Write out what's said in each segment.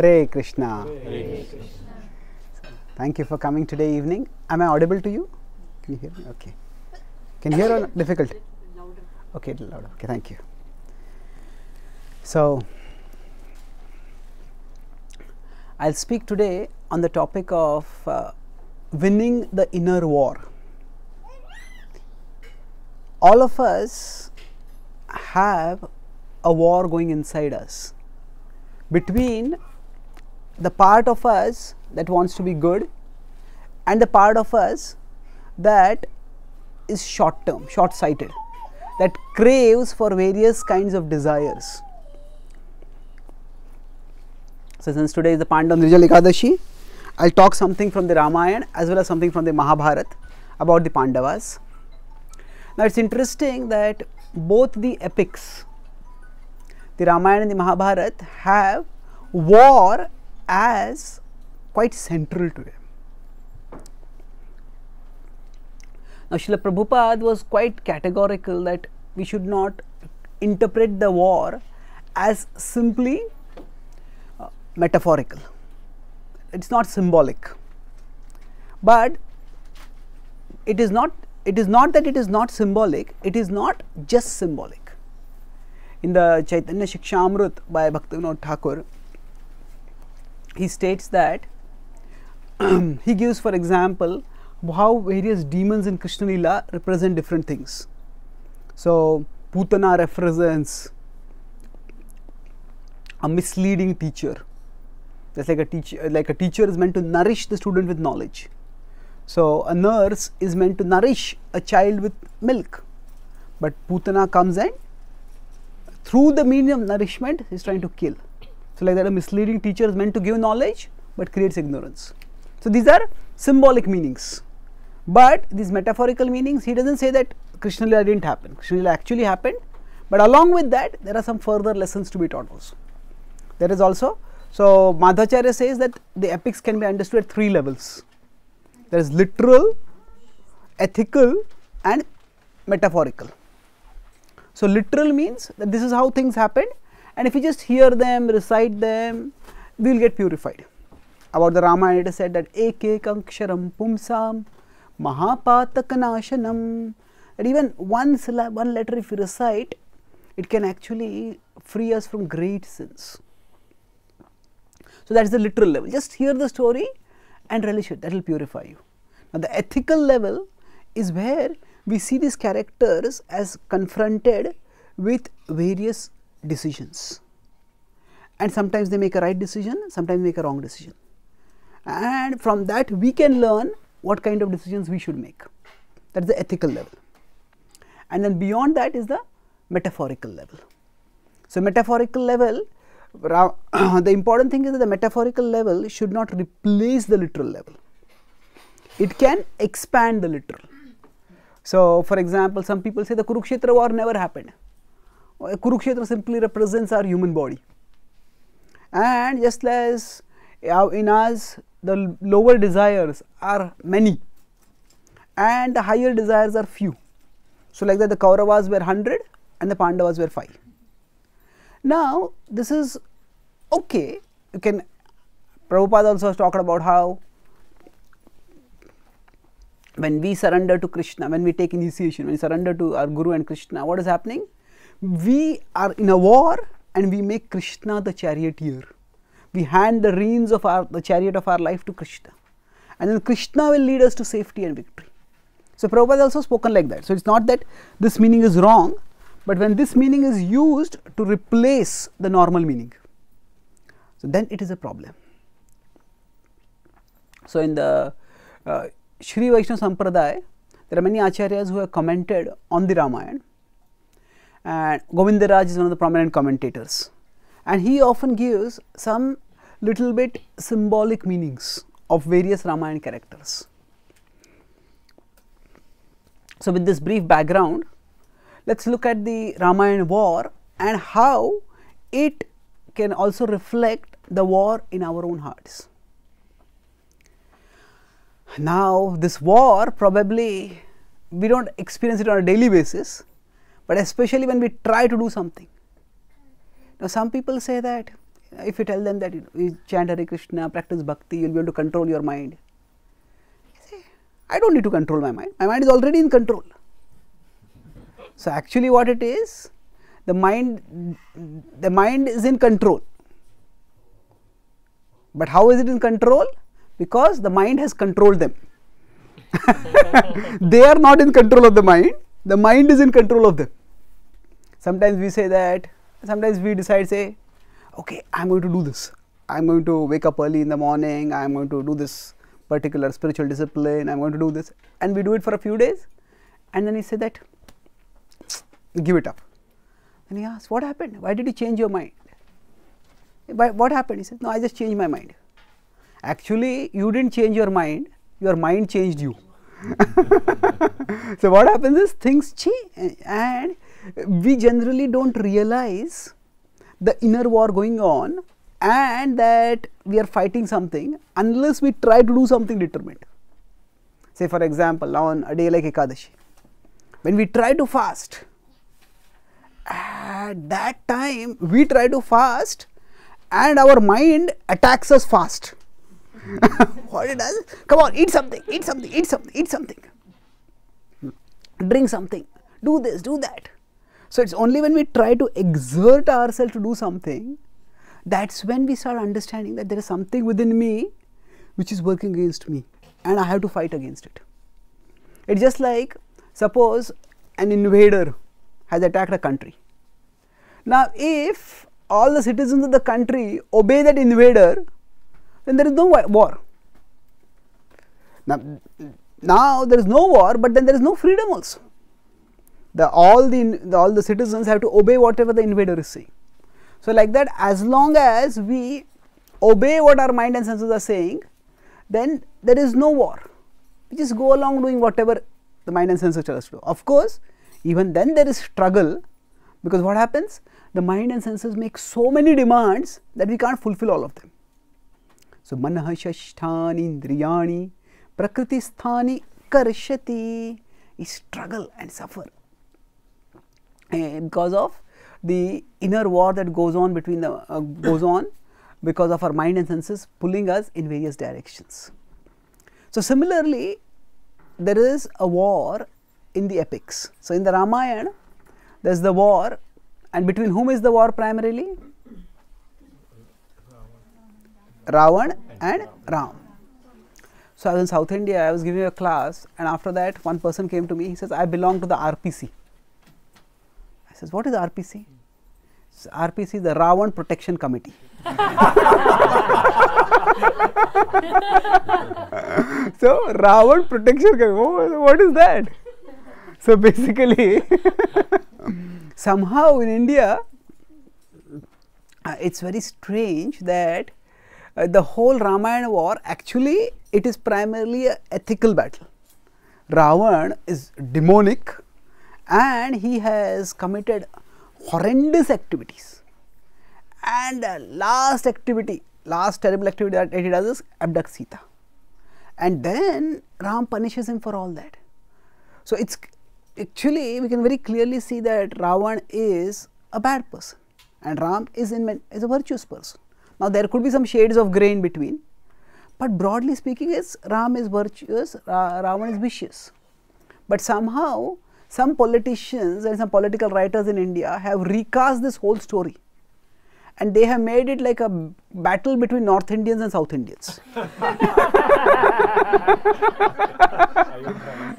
Hare Krishna. Hare Krishna. Thank you for coming today evening. Am I audible to you? Can you hear me? Okay. Can you hear or difficult? Okay, louder. Okay, thank you. So, I'll speak today on the topic of winning the inner war. All of us have a war going inside us between the part of us that wants to be good and the part of us that is short-term, short-sighted, that craves for various kinds of desires. So, since today is the Pandava Nirjala Ekadashi, I will talk something from the Ramayana as well as something from the Mahabharata about the Pandavas. Now, it is interesting that both the epics, the Ramayana and the Mahabharata, have war as quite central to them. Now, Śrīla Prabhupada was quite categorical that we should not interpret the war as simply metaphorical. It is not symbolic, but it is not that it is not symbolic, it is not just symbolic. In the Chaitanya Shikshamrut by Bhaktivinoda Thakur, he states that he gives, for example, how various demons in Krishna Lila represent different things. So, Putana represents a misleading teacher. That's like a teacher is meant to nourish the student with knowledge. So, a nurse is meant to nourish a child with milk, but Putana comes and through the medium of nourishment is trying to kill. So, like that, a misleading teacher is meant to give knowledge but creates ignorance. So, these are symbolic meanings, but these metaphorical meanings, he doesn't say that Krishna Lila didn't happen. Krishna Lila actually happened, but along with that there are some further lessons to be taught also. There is also, so Madhacharya says that the epics can be understood at three levels. There is literal, ethical and metaphorical. So, literal means that this is how things happened, and if you just hear them, recite them, we will get purified. About the Ramayana, it is said that ek ek aksharam pumsam mahapatakanasanam, that even one letter if you recite, it can actually free us from great sins. So, that is the literal level. Just hear the story and relish it, that will purify you. Now, the ethical level is where we see these characters as confronted with various decisions, and sometimes they make a right decision, sometimes make a wrong decision, and from that we can learn what kind of decisions we should make. That is the ethical level, and then beyond that is the metaphorical level. So, metaphorical level, the important thing is that the metaphorical level should not replace the literal level. It can expand the literal. So, for example, some people say the Kurukshetra war never happened. Kurukshetra simply represents our human body. And just as in us, the lower desires are many and the higher desires are few. So, like that, the Kauravas were 100 and the Pandavas were 5. Now, this is okay. You can, Prabhupada also has talked about how when we surrender to Krishna, when we take initiation, when we surrender to our Guru and Krishna, what is happening? We are in a war and we make Krishna the charioteer. We hand the reins of the chariot of our life to Krishna, and then Krishna will lead us to safety and victory. So, Prabhupada has also spoken like that. So, it is not that this meaning is wrong, but when this meaning is used to replace the normal meaning, so then it is a problem. So, in the Sri Vaishnava Sampradaya, there are many acharyas who have commented on the Ramayana, and Govindaraj is one of the prominent commentators, and he often gives some little bit symbolic meanings of various Ramayana characters. So, with this brief background, let us look at the Ramayana war and how it can also reflect the war in our own hearts. Now, this war, probably we do not experience it on a daily basis, but especially when we try to do something. Now, some people say that If you tell them that, you know, you chant Hare Krishna, practice bhakti, you will be able to control your mind. I say, I don't need to control my mind is already in control. So actually what it is, the mind is in control. But how is it in control? Because the mind has controlled them. They are not in control of the mind is in control of them. Sometimes we say that, sometimes we decide, say, okay, I am going to do this, I am going to wake up early in the morning, I am going to do this particular spiritual discipline, I am going to do this, and we do it for a few days, and then he said that, give it up. And he asked, what happened? Why did you change your mind? What happened? He said, no, I just changed my mind. Actually, you didn't change your mind changed you. So what happens is, things change, and we generally don't realize the inner war going on and that we are fighting something unless we try to do something determined. Say for example, on a day like Ekadashi, when we try to fast, at that time we try to fast and our mind attacks us fast. What it does? Come on, eat something, eat something, eat something, eat something, drink something, do this, do that. So it's only when we try to exert ourselves to do something, that's when we start understanding that there is something within me which is working against me and I have to fight against it. It's just like, suppose an invader has attacked a country. Now if all the citizens of the country obey that invader, then there is no war. Now there is no war, but then there is no freedom also. All the citizens have to obey whatever the invader is saying. So like that, as long as we obey what our mind and senses are saying, then there is no war. We just go along doing whatever the mind and senses tell us to do. Of course, even then there is struggle, because what happens? The mind and senses make so many demands that we can't fulfill all of them. So manah shashthani indriyani prakritisthani karshati is struggle and suffer. Because of the inner war that goes on between the because of our mind and senses pulling us in various directions. So similarly, there is a war in the epics. So in the Ramayana, there is the war, and between whom is the war primarily? Ravan and Ram. So I was in South India, I was giving a class, and after that one person came to me, he says, I belong to the RPC. Says, what is RPC? So RPC is the Ravan Protection Committee. So Ravan Protection Committee, what is that? So basically, somehow in India, it's very strange that the whole Ramayana war, actually it is primarily an ethical battle. Ravan is demonic, and he has committed horrendous activities, and the last terrible activity that he does is abduct Sita, and then Ram punishes him for all that. So it's actually, we can very clearly see that Ravan is a bad person and Ram is a virtuous person. Now there could be some shades of grey in between, but broadly speaking, it's Ram is virtuous, Ravan is vicious. But somehow some politicians and some political writers in India have recast this whole story, and they have made it like a battle between North Indians and South Indians.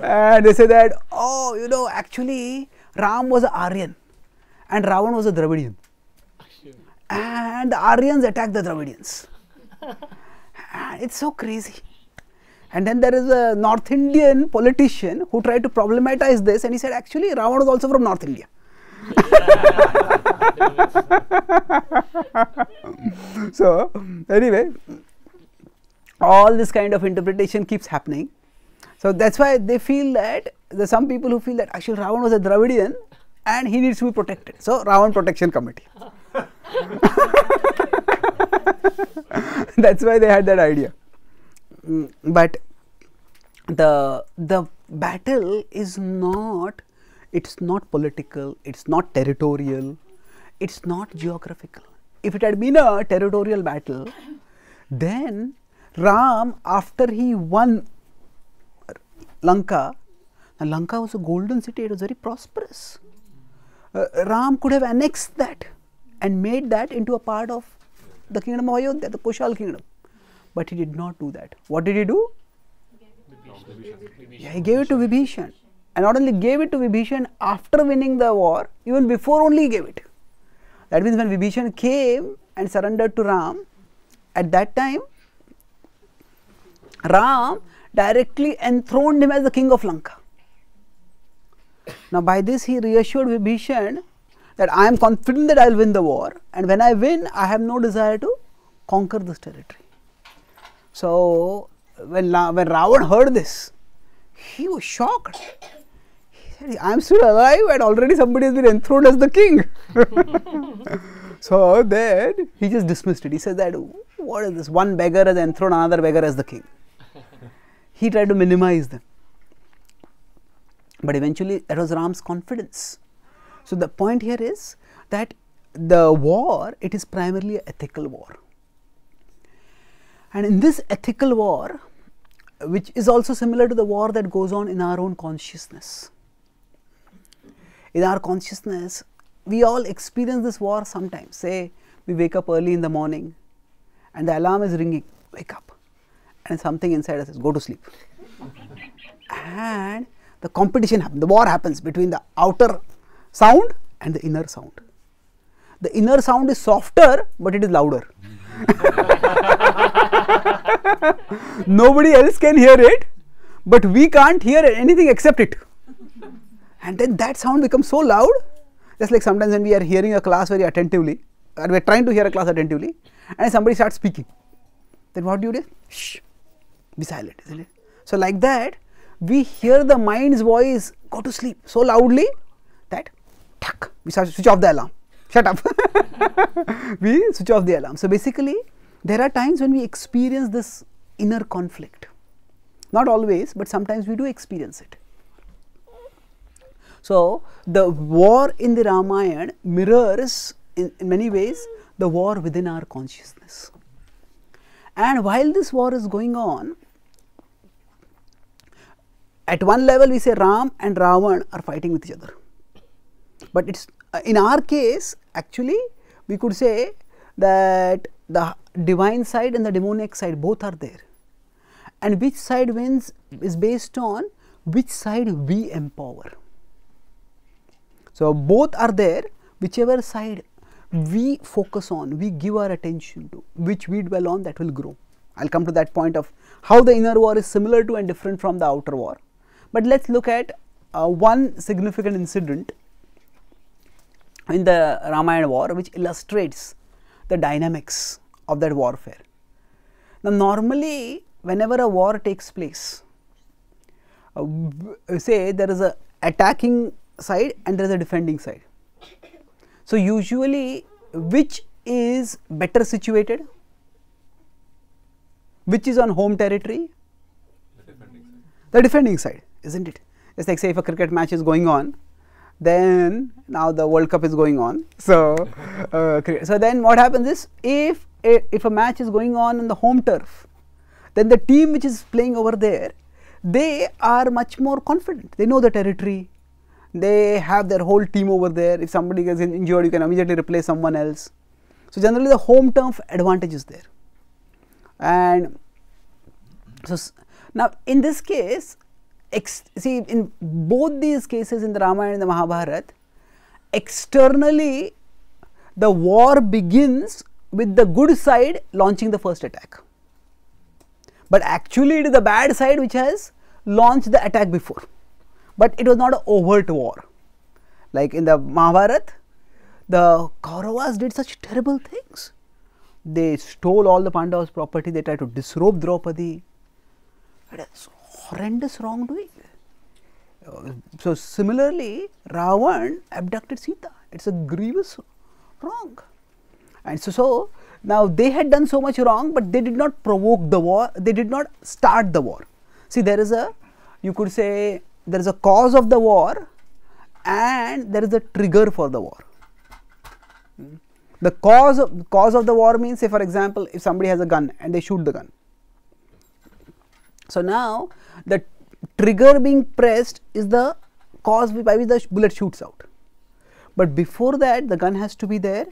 And they say that, oh, you know, actually Ram was an Aryan and Ravan was a Dravidian, and the Aryans attacked the Dravidians. It's so crazy. And then there is a North Indian politician who tried to problematize this, and he said, actually, Ravan was also from North India. So anyway, all this kind of interpretation keeps happening. So that's why they feel that, there are some people who feel that actually Ravan was a Dravidian and he needs to be protected. So Ravan Protection Committee. That's why they had that idea. But the battle is not, it's not political, it's not territorial, it's not geographical, if it had been a territorial battle, then Ram, after he won Lanka, and Lanka was a golden city, it was very prosperous. Ram could have annexed that and made that into a part of the kingdom of Ayodhya, the Kushal kingdom. But he did not do that. What did he do? He gave it to Vibhishan. And not only gave it to Vibhishan after winning the war, even before only he gave it. That means when Vibhishan came and surrendered to Ram, at that time, Ram directly enthroned him as the king of Lanka. Now by this he reassured Vibhishan that I am confident that I will win the war, and when I win, I have no desire to conquer this territory. So when Ravan heard this, he was shocked. He said, I am still alive and already somebody has been enthroned as the king. So then he just dismissed it. He said that what is this? One beggar has enthroned another beggar as the king. He tried to minimize them. But eventually that was Ram's confidence. So the point here is that the war, it is primarily an ethical war. And in this ethical war, which is also similar to the war that goes on in our own consciousness. In our consciousness, we all experience this war sometimes. Say, we wake up early in the morning and the alarm is ringing, wake up. And something inside us says, go to sleep. And the competition happens, the war happens between the outer sound and the inner sound. The inner sound is softer, but it is louder. Nobody else can hear it, but we can't hear anything except it. And then that sound becomes so loud, just like sometimes when we are hearing a class very attentively, or we are trying to hear a class attentively, and somebody starts speaking. Then what do you do? Shh, be silent, isn't it? So like that, we hear the mind's voice, go to sleep, so loudly that tuck, we start to switch off the alarm. Shut up. We switch off the alarm. So basically, there are times when we experience this inner conflict. Not always, but sometimes we do experience it. So the war in the Ramayana mirrors, in many ways, the war within our consciousness. And while this war is going on, at one level we say Ram and Ravan are fighting with each other. But it's in our case, actually, we could say that the divine side and the demonic side both are there. And which side wins is based on which side we empower. So both are there, whichever side we focus on, we give our attention to, which we dwell on, that will grow. I will come to that point of how the inner war is similar to and different from the outer war. But let's look at one significant incident in the Ramayana war, which illustrates the dynamics of that warfare. Now normally, whenever a war takes place, say there is an attacking side and there is a defending side. So usually, which is better situated? Which is on home territory? The defending side, isn't it? It's like, say, if a cricket match is going on, then now the World Cup is going on. So, so then what happens is, if a match is going on the home turf, then the team which is playing over there, they are much more confident. They know the territory. They have their whole team over there. If somebody gets injured, you can immediately replace someone else. So generally the home turf advantage is there. And so now in this case, see in both these cases in the Ramayana and the Mahabharata, externally the war begins with the good side launching the first attack. But actually it is the bad side which has launched the attack before. But it was not an overt war. Like in the Mahabharata, the Kauravas did such terrible things. They stole all the Pandavas' property, they tried to disrobe Draupadi. It is horrendous wrongdoing. So similarly, Ravan abducted Sita. It's a grievous wrong. And so now they had done so much wrong, but they did not provoke the war, they did not start the war. See, there is a, you could say, there is a cause of the war and there is a trigger for the war. The cause of the war means, say for example, if somebody has a gun and they shoot the gun. So now the trigger being pressed is the cause by which the bullet shoots out. But before that, the gun has to be there.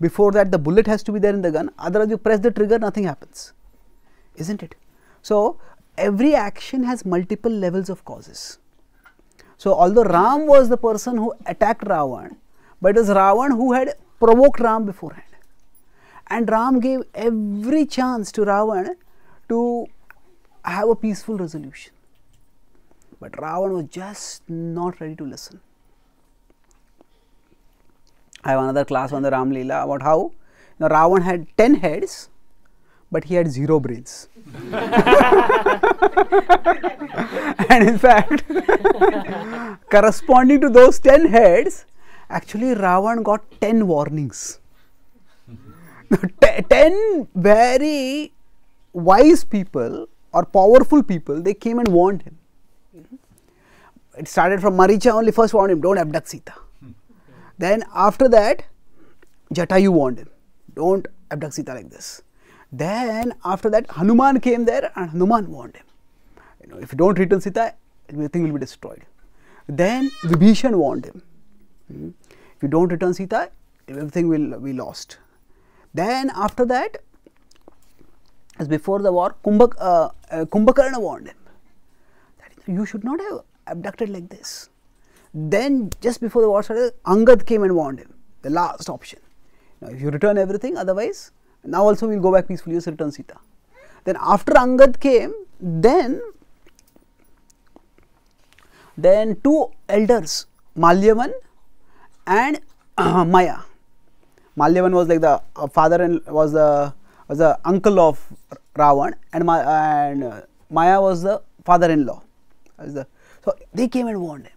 Before that, the bullet has to be there in the gun. Otherwise, you press the trigger, nothing happens, isn't it? So every action has multiple levels of causes. So although Ram was the person who attacked Ravan, but it was Ravan who had provoked Ram beforehand. And Ram gave every chance to Ravan to have a peaceful resolution. But Ravan was just not ready to listen. I have another class on the Ram Leela about how Ravan had 10 heads, but he had 0 brains. And in fact, corresponding to those 10 heads, actually Ravan got 10 warnings. 10 very wise people or powerful people, they came and warned him. It started from Maricha only, first warned him, don't abduct Sita. Then after that, Jatayu warned him, don't abduct Sita like this. Then after that, Hanuman came there and Hanuman warned him, if you don't return Sita, everything will be destroyed. Then Vibhishan warned him, if you don't return Sita, everything will be lost. Then after that, as before the war, Kumbhakarna warned him that you should not have abducted like this. Then just before the war started, Angad came and warned him, the last option. Now, if you return everything, otherwise, now also we will go back peacefully, just return Sita. Then after Angad came, then two elders, Malyavan and Maya. Malyavan was like the father and was the uncle of Ravan, and Maya was the father-in-law. So they came and warned him.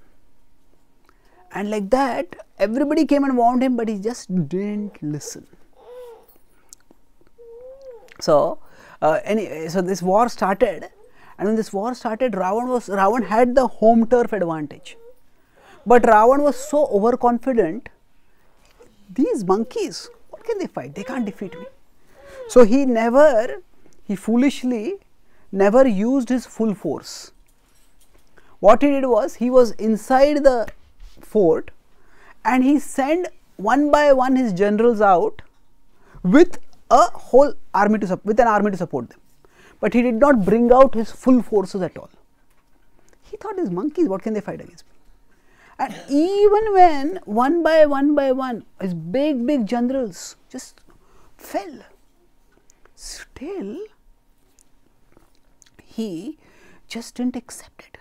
And like that, everybody came and warned him, but he just didn't listen. So, so this war started, and when this war started, Ravan had the home turf advantage. But Ravan was so overconfident, these monkeys, what can they fight? They can't defeat me. So he foolishly never used his full force. What he did was, he was inside the fort and he sent one by one his generals out with a whole army to support them. But he did not bring out his full forces at all. He thought, these monkeys, what can they fight against me? And even when one by one his big generals just fell, still he just didn't accept it.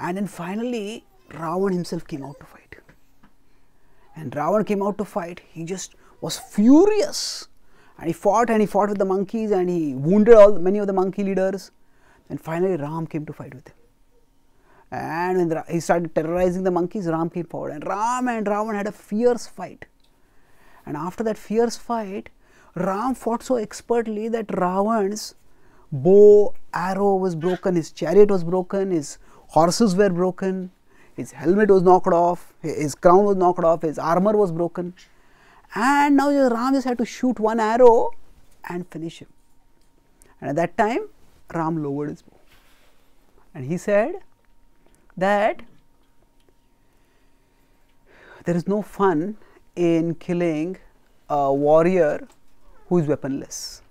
And then finally Ravan himself came out to fight. And Ravan came out to fight, he just was furious. And he fought with the monkeys and he wounded many of the monkey leaders. And finally Ram came to fight with him. And when he started terrorizing the monkeys, Ram came forward. And Ram and Ravan had a fierce fight. And after that fierce fight, Ram fought so expertly that Ravan's bow, arrow was broken, his chariot was broken, his horses were broken. His helmet was knocked off, his crown was knocked off, his armor was broken. And now Ram just had to shoot one arrow and finish him. And at that time, Ram lowered his bow. And he said that there is no fun in killing a warrior who is weaponless.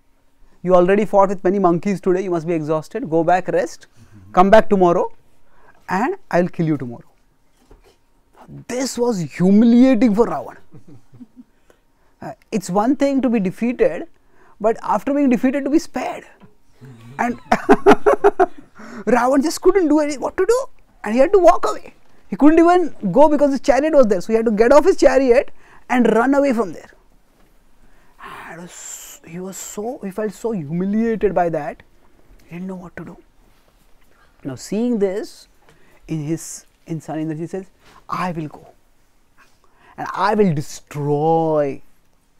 You already fought with many monkeys today, you must be exhausted, go back, rest, come back tomorrow and I will kill you tomorrow. This was humiliating for Ravan. It's one thing to be defeated, but after being defeated to be spared. And Ravan just couldn't do anything, what to do? And he had to walk away. He couldn't even go because his chariot was there. So he had to get off his chariot and run away from there. And he felt so humiliated by that, he didn't know what to do. Now seeing this, in son Indrajit says, I will go and I will destroy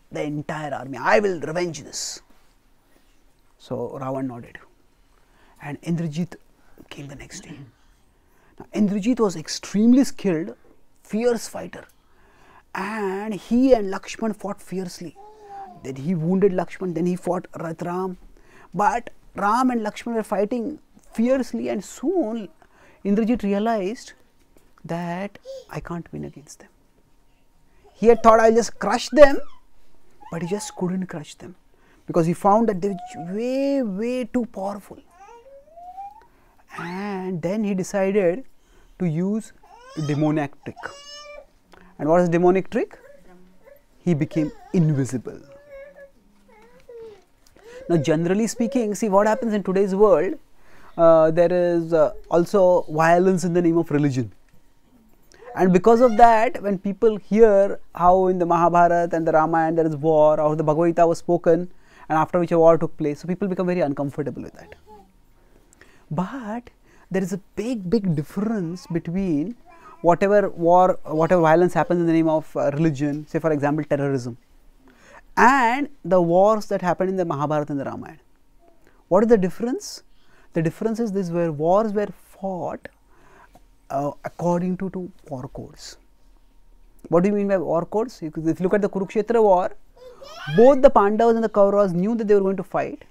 the entire army. I will revenge this. So Ravan nodded and Indrajit came the next day. Now Indrajit was extremely skilled, fierce fighter, and he and Lakshman fought fiercely. Then he wounded Lakshman, then he fought Ram. But Ram and Lakshman were fighting fiercely, and soon Indrajit realized that I can't win against them. He had thought I'll just crush them, but he just couldn't crush them because he found that they were way, way too powerful. And then he decided to use a demoniac trick. And what is a demonic trick? He became invisible. Now, generally speaking, see what happens in today's world, there is also violence in the name of religion. And because of that, when people hear how in the Mahabharata and the Ramayana there is war, or the Bhagavad Gita was spoken, and after which a war took place, so people become very uncomfortable with that. But there is a big, big difference between whatever war, whatever violence happens in the name of religion, say for example terrorism, and the wars that happened in the Mahabharata and the Ramayana. What is the difference? The difference is this: where wars were fought according to war codes. What do you mean by war codes? If you look at the Kurukshetra war, both the Pandavas and the Kauravas knew that they were going to fight,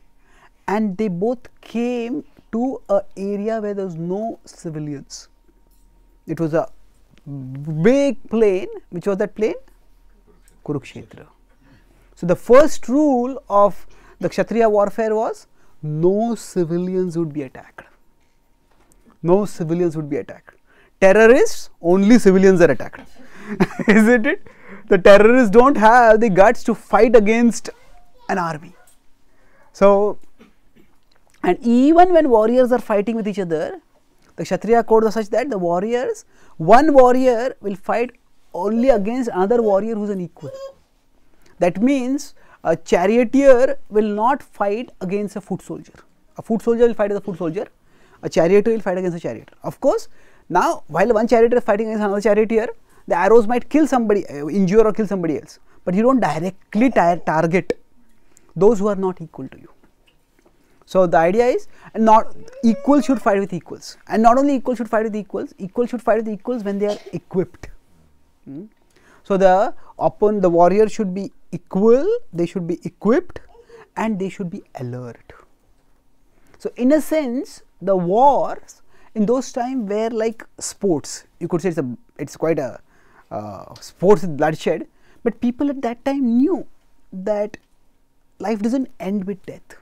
and they both came to an area where there was no civilians. It was a big plain. Which was that plain? Kurukshetra. So the first rule of the Kshatriya warfare was no civilians would be attacked. No civilians would be attacked. Terrorists, only civilians are attacked. Isn't it? The terrorists don't have the guts to fight against an army. So, and even when warriors are fighting with each other, the Kshatriya code was such that the warriors, one warrior will fight only against another warrior who is an equal. That means a charioteer will not fight against a foot soldier. A foot soldier will fight with a foot soldier. A charioteer will fight against a charioteer. Of course, now while one charioteer is fighting against another charioteer, the arrows might kill somebody, injure or kill somebody else. But you don't directly target those who are not equal to you. So the idea is, and not equals should fight with equals, and not only equals should fight with equals should fight with equals when they are equipped. So the warrior should be equal, they should be equipped, and they should be alert. So in a sense, the wars in those times were like sports. You could say it's quite a sports with bloodshed, but people at that time knew that life doesn't end with death.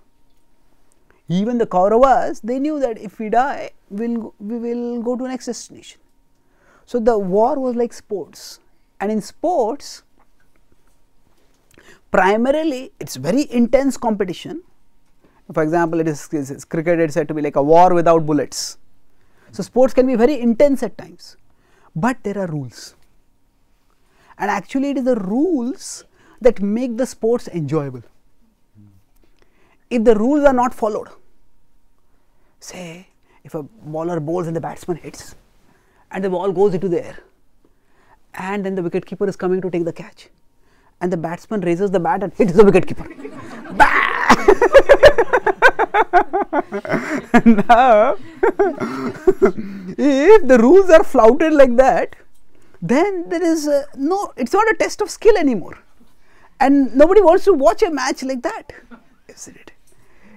Even the Kauravas, they knew that if we die, we will go to next destination. So the war was like sports, and in sports, primarily it's very intense competition. For example, it is cricket is said to be like a war without bullets. So sports can be very intense at times, but there are rules, and actually it is the rules that make the sports enjoyable. If the rules are not followed, say if a bowler bowls and the batsman hits and the ball goes into the air and then the wicketkeeper is coming to take the catch and the batsman raises the bat and hits the wicketkeeper. Now, if the rules are flouted like that, then there is no, it's not a test of skill anymore, and nobody wants to watch a match like that.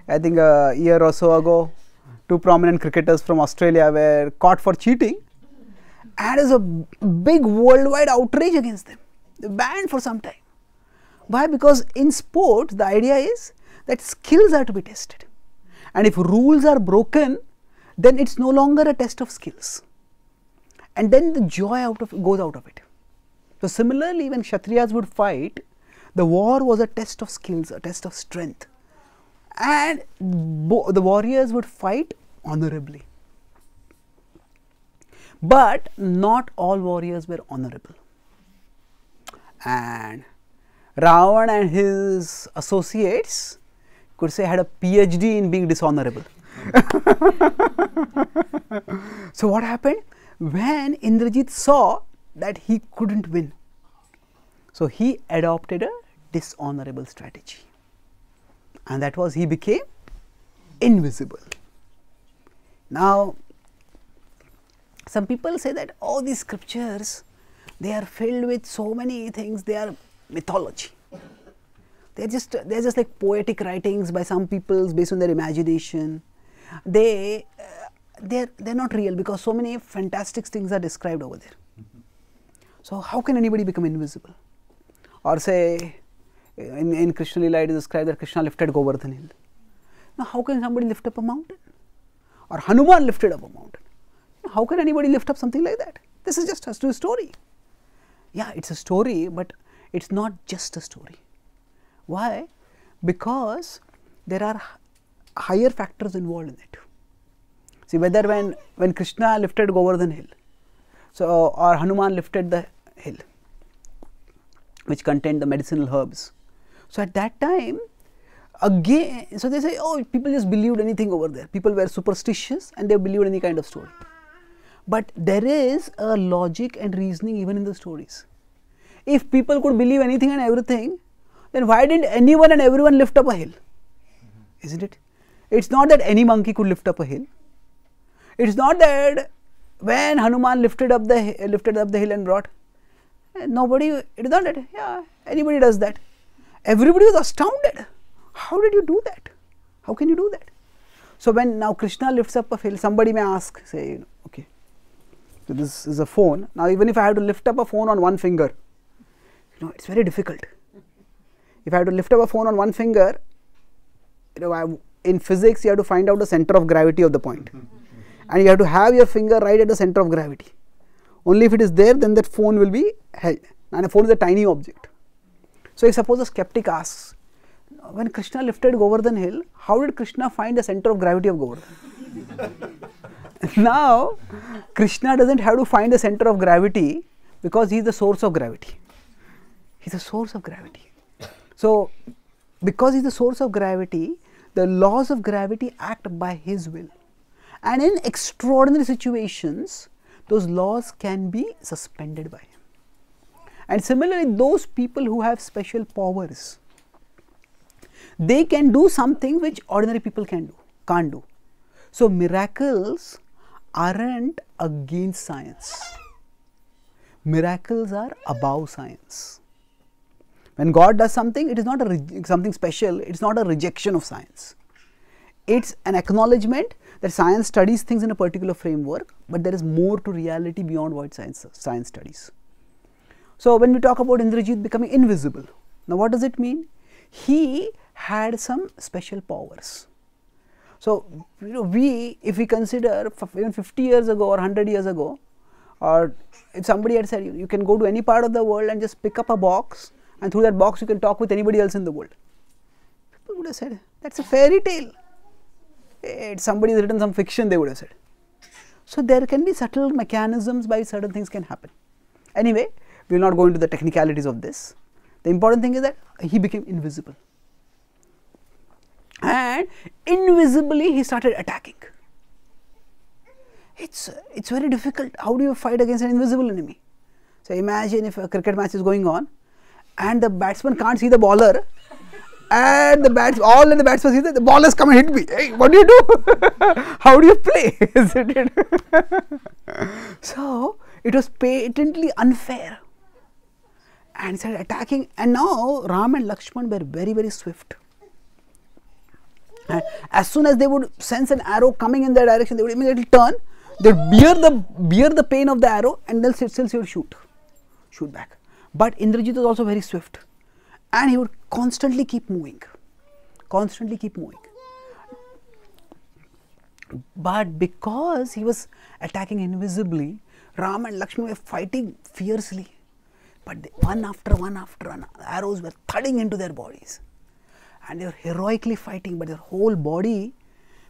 I think a year or so ago, two prominent cricketers from Australia were caught for cheating, and there's a big worldwide outrage against them. They're banned for some time. Why? Because in sports, the idea is that skills are to be tested, and if rules are broken, then it's no longer a test of skills, and then the joy goes out of it. So similarly, when Kshatriyas would fight, the war was a test of skills, a test of strength. And the warriors would fight honorably. But not all warriors were honorable. And Ravan and his associates, could say, had a PhD in being dishonorable. So what happened? When Indrajit saw that he couldn't win, so he adopted a dishonorable strategy. And that was, he became invisible. Now, some people say that all these scriptures They are filled with so many things, they are mythology. They're just like poetic writings by some people based on their imagination. They're not real, because so many fantastic things are described over there. So how can anybody become invisible? Or say, in Krishna Lila, it is described that Krishna lifted Govardhan hill. Now how can somebody lift up a mountain? Or Hanuman lifted up a mountain. How can anybody lift up something like that? This is just a story. Yeah, it's a story, but it's not just a story. Why? Because there are higher factors involved in it. See, whether when Krishna lifted Govardhan hill, so or Hanuman lifted the hill, which contained the medicinal herbs. So at that time, again, so they say, oh, people just believed anything over there. People were superstitious and they believed any kind of story. But there is a logic and reasoning even in the stories. If people could believe anything and everything, then why didn't anyone and everyone lift up a hill? Isn't it? It's not that any monkey could lift up a hill. It's not that when Hanuman lifted up the hill and brought, nobody, it's not that, yeah, anybody does that. Everybody was astounded. How did you do that? How can you do that? So when now Krishna lifts up a hill, somebody may ask, say, you know, okay, so this is a phone. Now even if I have to lift up a phone on one finger, you know, it's very difficult. If I have to lift up a phone on one finger, you know, in physics you have to find out the center of gravity of the point. And you have to have your finger right at the center of gravity. Only if it is there, then that phone will be held. And a phone is a tiny object. So, suppose a skeptic asks, when Krishna lifted Govardhan hill, how did Krishna find the center of gravity of Govardhan? Now, Krishna doesn't have to find the center of gravity, because he is the source of gravity. He is the source of gravity. So, because he is the source of gravity, the laws of gravity act by his will. And in extraordinary situations, those laws can be suspended by him. And similarly, those people who have special powers, they can do something which ordinary people can't do. So, miracles aren't against science. Miracles are above science. When God does something, it is not something special, it is not a rejection of science. It's an acknowledgement that science studies things in a particular framework, but there is more to reality beyond what science studies. So, when we talk about Indrajit becoming invisible, now what does it mean? He had some special powers. So, you know, if we consider even 50 years ago or 100 years ago, or if somebody had said, you can go to any part of the world and just pick up a box, and through that box you can talk with anybody else in the world, people would have said, that's a fairy tale. Somebody has written some fiction, they would have said. So, there can be subtle mechanisms by which certain things can happen. Anyway, we will not go into the technicalities of this. The important thing is that he became invisible. And invisibly he started attacking. It's very difficult. How do you fight against an invisible enemy? So, imagine if a cricket match is going on and the batsman can't see the bowler. And all the batsmen see that the ball has come and hit me. Hey, what do you do? How do you play? Isn't it? So, it was patently unfair. And started attacking. And now, Ram and Lakshman were very, very swift. And as soon as they would sense an arrow coming in their direction, they would immediately turn. They would bear the pain of the arrow and they'll still shoot back. But Indrajit was also very swift. And he would constantly keep moving, But because he was attacking invisibly, Ram and Lakshman were fighting fiercely. But one after one, arrows were thudding into their bodies. And they were heroically fighting, but their whole body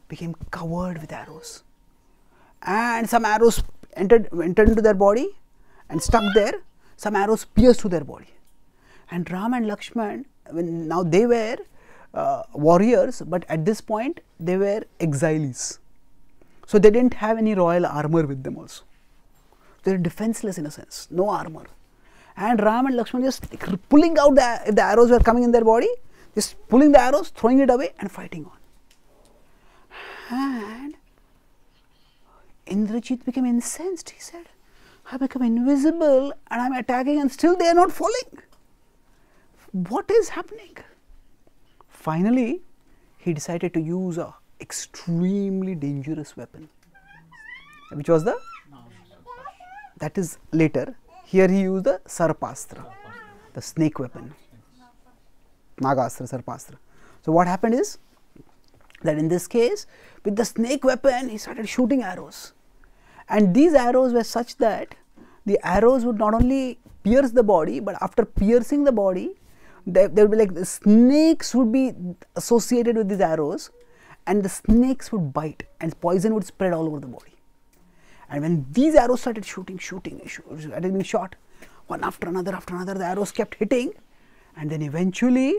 became covered with arrows. And some arrows entered into their body and stuck there. Some arrows pierced through their body. And Ram and Lakshman, now they were warriors, but at this point they were exiles. So they didn't have any royal armor with them also. They were defenseless in a sense, no armor. And Ram and Lakshman just pulling out if the arrows were coming in their body, just pulling the arrows, throwing it away and fighting on. And Indrajit became incensed, he said, I become invisible and I'm attacking and still they are not falling. What is happening? Finally, he decided to use an extremely dangerous weapon, which was the, that is later, here he used the Sarpastra, the snake weapon, Nagastra, Sarpastra. So what happened is that in this case, with the snake weapon, he started shooting arrows. And these arrows were such that the arrows would not only pierce the body, but after piercing the body, they would be like the snakes would be associated with these arrows, and the snakes would bite and poison would spread all over the body. And when these arrows started shooting, one after another, the arrows kept hitting, and then eventually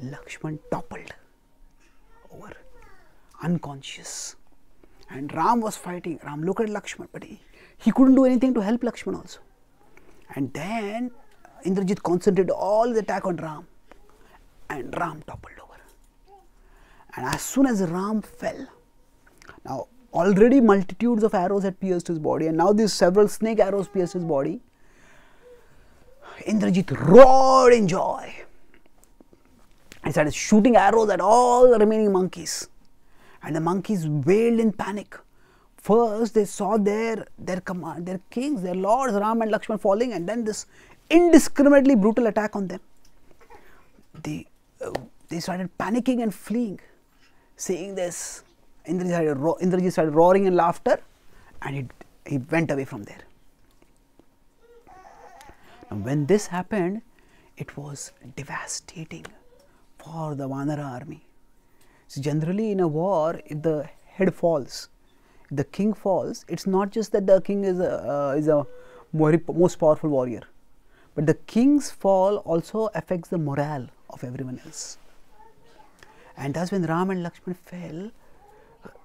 Lakshman toppled over, unconscious. And Ram was fighting. Ram looked at Lakshman, but he couldn't do anything to help Lakshman also. And then Indrajit concentrated all the attack on Ram, and Ram toppled over. And as soon as Ram fell, now already multitudes of arrows had pierced his body, and now these several snake arrows pierced his body. Indrajit roared in joy and started shooting arrows at all the remaining monkeys. And the monkeys wailed in panic. First they saw their kings, their lords, Ram and Lakshman falling, and then this indiscriminately brutal attack on them. They started panicking and fleeing. Seeing this, Indrajit started roaring in laughter, and he went away from there. And when this happened, it was devastating for the Vanara army. So generally in a war, if the head falls, if the king falls, it's not just that the king is a most powerful warrior, but the king's fall also affects the morale of everyone else. And thus when Ram and Lakshman fell,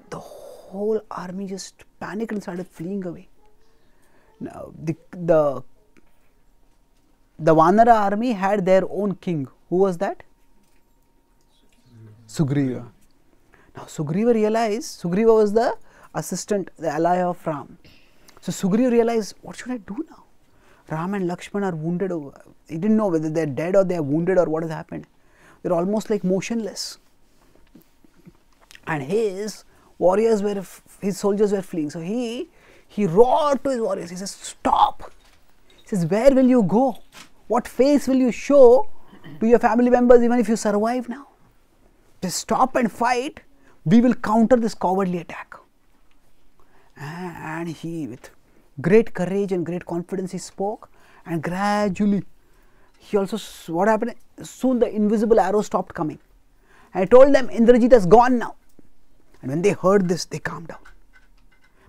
the whole army just panicked and started fleeing away. Now the Vanara army had their own king. Who was that? Sugriva. Now Sugriva realized, Sugriva was the assistant, the ally of Ram. So Sugriva realized, what should I do now? Ram and Lakshman are wounded. He didn't know whether they are dead or they are wounded or what has happened. They are almost like motionless. And his soldiers were fleeing. So he roared to his warriors. He says, stop. He says, where will you go? What face will you show to your family members even if you survive now? Just stop and fight. We will counter this cowardly attack. And he, with great courage and great confidence, he spoke, and gradually he also, what happened, soon the invisible arrow stopped coming. And I told them, Indrajit has gone now. And when they heard this, they calmed down,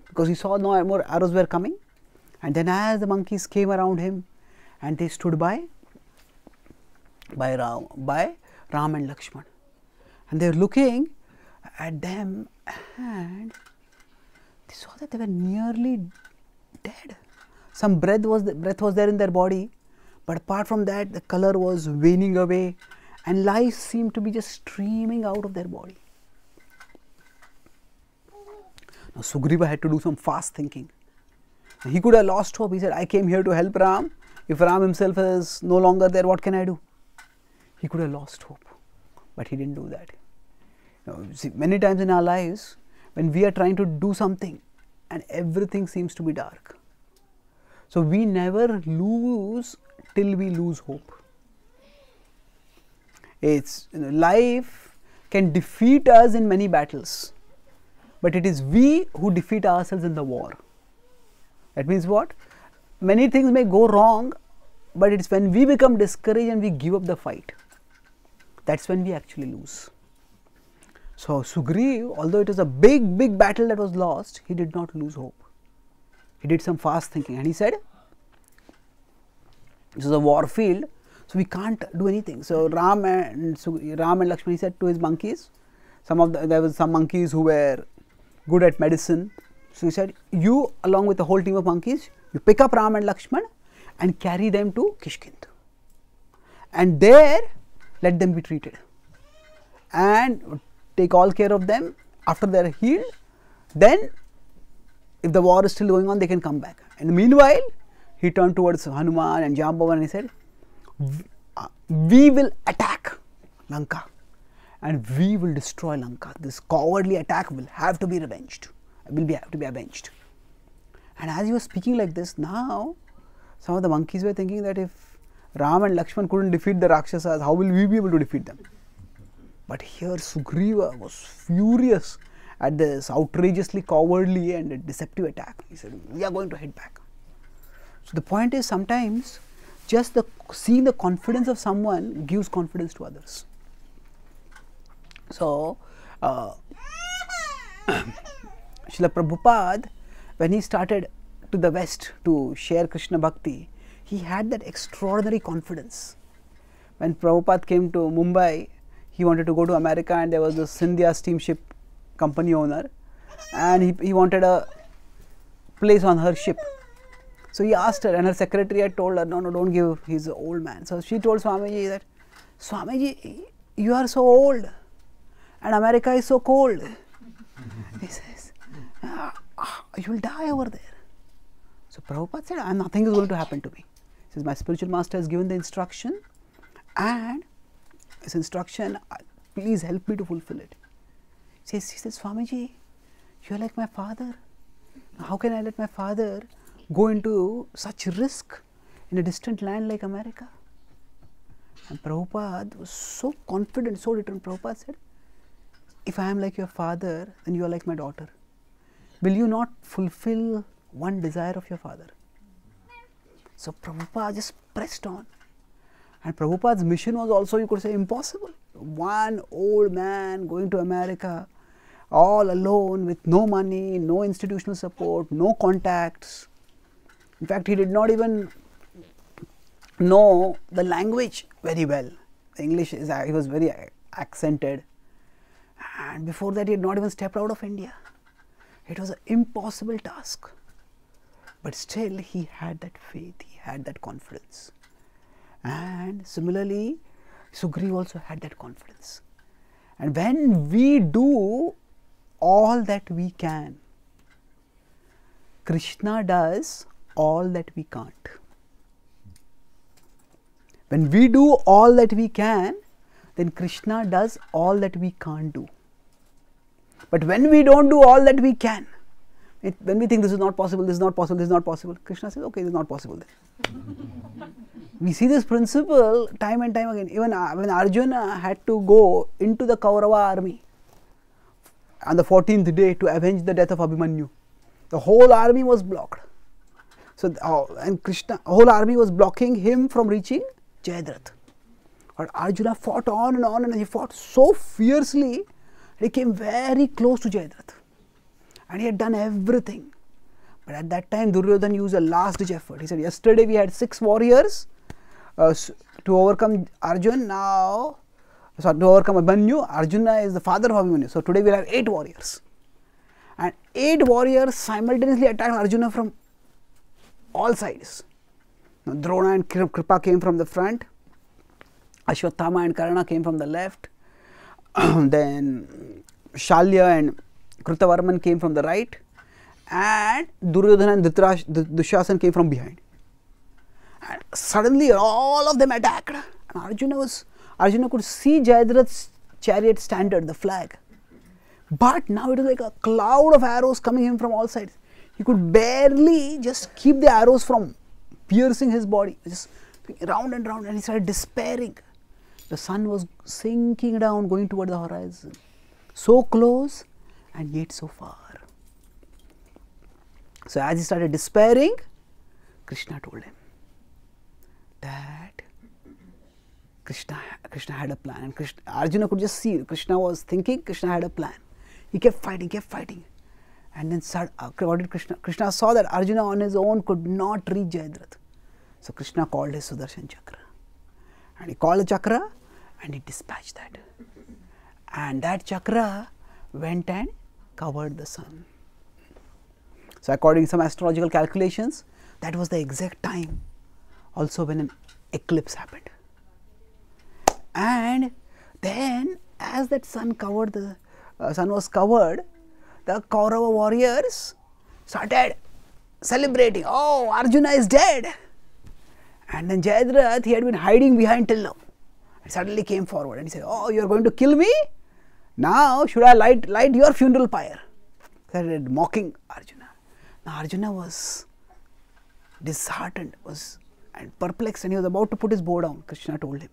because he saw no more arrows were coming. And then as the monkeys came around him, and they stood by Ram and Lakshman. And they were looking at them, and they saw that they were nearly dead. Some breath was there in their body, but apart from that, the color was waning away, and life seemed to be just streaming out of their body. Now Sugriva had to do some fast thinking. And he could have lost hope. He said, I came here to help Ram. If Ram himself is no longer there, what can I do? He could have lost hope. But he didn't do that. Now, see, many times in our lives, when we are trying to do something and everything seems to be dark. So we never lose till we lose hope. It's, you know, life can defeat us in many battles, but it is we who defeat ourselves in the war. That means what? Many things may go wrong, but it's when we become discouraged and we give up the fight. That's when we actually lose. So Sugriva, although it was a big battle that was lost, he did not lose hope. He did some fast thinking, and he said, this is a war field, so we can't do anything. So Ram and Lakshman, he said to his monkeys, there were some monkeys who were good at medicine. So he said, you along with the whole team of monkeys, you pick up Ram and Lakshman and carry them to Kishkind. And there, let them be treated and take all care of them. After they are healed, then if the war is still going on, they can come back. And meanwhile, he turned towards Hanuman and Jambavan and he said, we will attack Lanka and we will destroy Lanka. This cowardly attack will have to be revenged, will have to be avenged. And as he was speaking like this, now some of the monkeys were thinking that if Ram and Lakshman couldn't defeat the Rakshasas, how will we be able to defeat them? But here Sugriva was furious at this outrageously cowardly and deceptive attack. He said, we are going to hit back. So the point is, sometimes just seeing the confidence of someone gives confidence to others. So, Śrīla Prabhupada, when he started to the West to share Krishna Bhakti, he had that extraordinary confidence. When Prabhupada came to Mumbai, he wanted to go to America, and there was this Sindhya steamship company owner, and he wanted a place on her ship. So he asked her, and her secretary had told her, no, don't give, he's an old man. So she told Swamiji that, Swamiji, you are so old and America is so cold. He says, you will die over there. So Prabhupada said, nothing is going to happen to me. He says, my spiritual master has given the instruction, and his instruction, please help me to fulfill it. He says, Swamiji, you are like my father. How can I let my father go into such risk in a distant land like America? And Prabhupada was so confident, so determined. Prabhupada said, if I am like your father, then you are like my daughter. Will you not fulfill one desire of your father? So Prabhupada just pressed on. And Prabhupada's mission was also, you could say, impossible. One old man going to America, all alone, with no money, no institutional support, no contacts. In fact, he did not even know the language very well. The English, he was very accented. And before that, he had not even stepped out of India. It was an impossible task. But still, he had that faith, he had that confidence. And similarly, Sugriva also had that confidence. And when we do all that we can, Krishna does all that we can't. When we do all that we can, then Krishna does all that we can't do. But when we don't do all that we can, when we think this is not possible, this is not possible, this is not possible, Krishna says, okay, this is not possible then. We see this principle time and time again. Even when Arjuna had to go into the Kaurava army on the 14th day to avenge the death of Abhimanyu, the whole army was blocked. So, and Krishna, whole army was blocking him from reaching Jayadratha. But Arjuna fought on and he fought so fiercely, he came very close to Jayadratha. And he had done everything. But at that time, Duryodhana used a last-ditch effort. He said, yesterday we had 6 warriors to overcome Arjuna. Now, sorry, to overcome Abhimanyu. Arjuna is the father of Abhimanyu. So today we'll have 8 warriors. And 8 warriors simultaneously attacked Arjuna from all sides. Now, Drona and Kripa came from the front. Ashwattama and Karna came from the left. Then Shalya and Krutavarman came from the right, and Duryodhana and Dushasan came from behind. And suddenly all of them attacked. And Arjuna could see Jayadratha's chariot standard, the flag. But now it was like a cloud of arrows coming in from all sides. He could barely just keep the arrows from piercing his body, just round and round, and he started despairing. The sun was sinking down, going toward the horizon. So close, and yet so far. So as he started despairing, Krishna told him that Krishna had a plan. And Arjuna could just see, Krishna was thinking, Krishna had a plan. He kept fighting. And then Krishna saw that Arjuna on his own could not reach Jayadratha. So Krishna called his Sudarshan Chakra. And he called the chakra and he dispatched that. And that chakra went and covered the sun. So according to some astrological calculations, that was the exact time also when an eclipse happened. And then as that sun was covered, the Kaurava warriors started celebrating, oh, Arjuna is dead. And then Jayadratha, he had been hiding behind till now, and suddenly came forward and he said, oh, you are going to kill me? Now should I light your funeral pyre? He started mocking Arjuna. Now Arjuna was disheartened, and perplexed, and he was about to put his bow down. Krishna told him,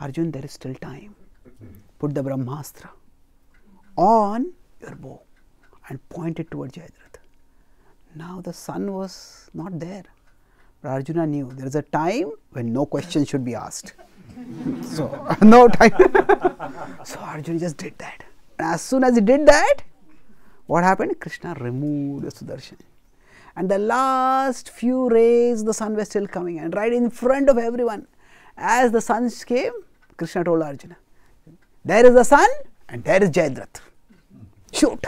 Arjuna, there is still time. Put the Brahmastra on your bow, and point it towards Jayadratha. Now the sun was not there, but Arjuna knew there is a time when no question should be asked. So, no time. So Arjuna just did that. And as soon as he did that, what happened? Krishna removed the Sudarshan. And the last few rays, the sun was still coming, and right in front of everyone, as the sun came, Krishna told Arjuna, there is the sun and there is Jayadratha. Shoot!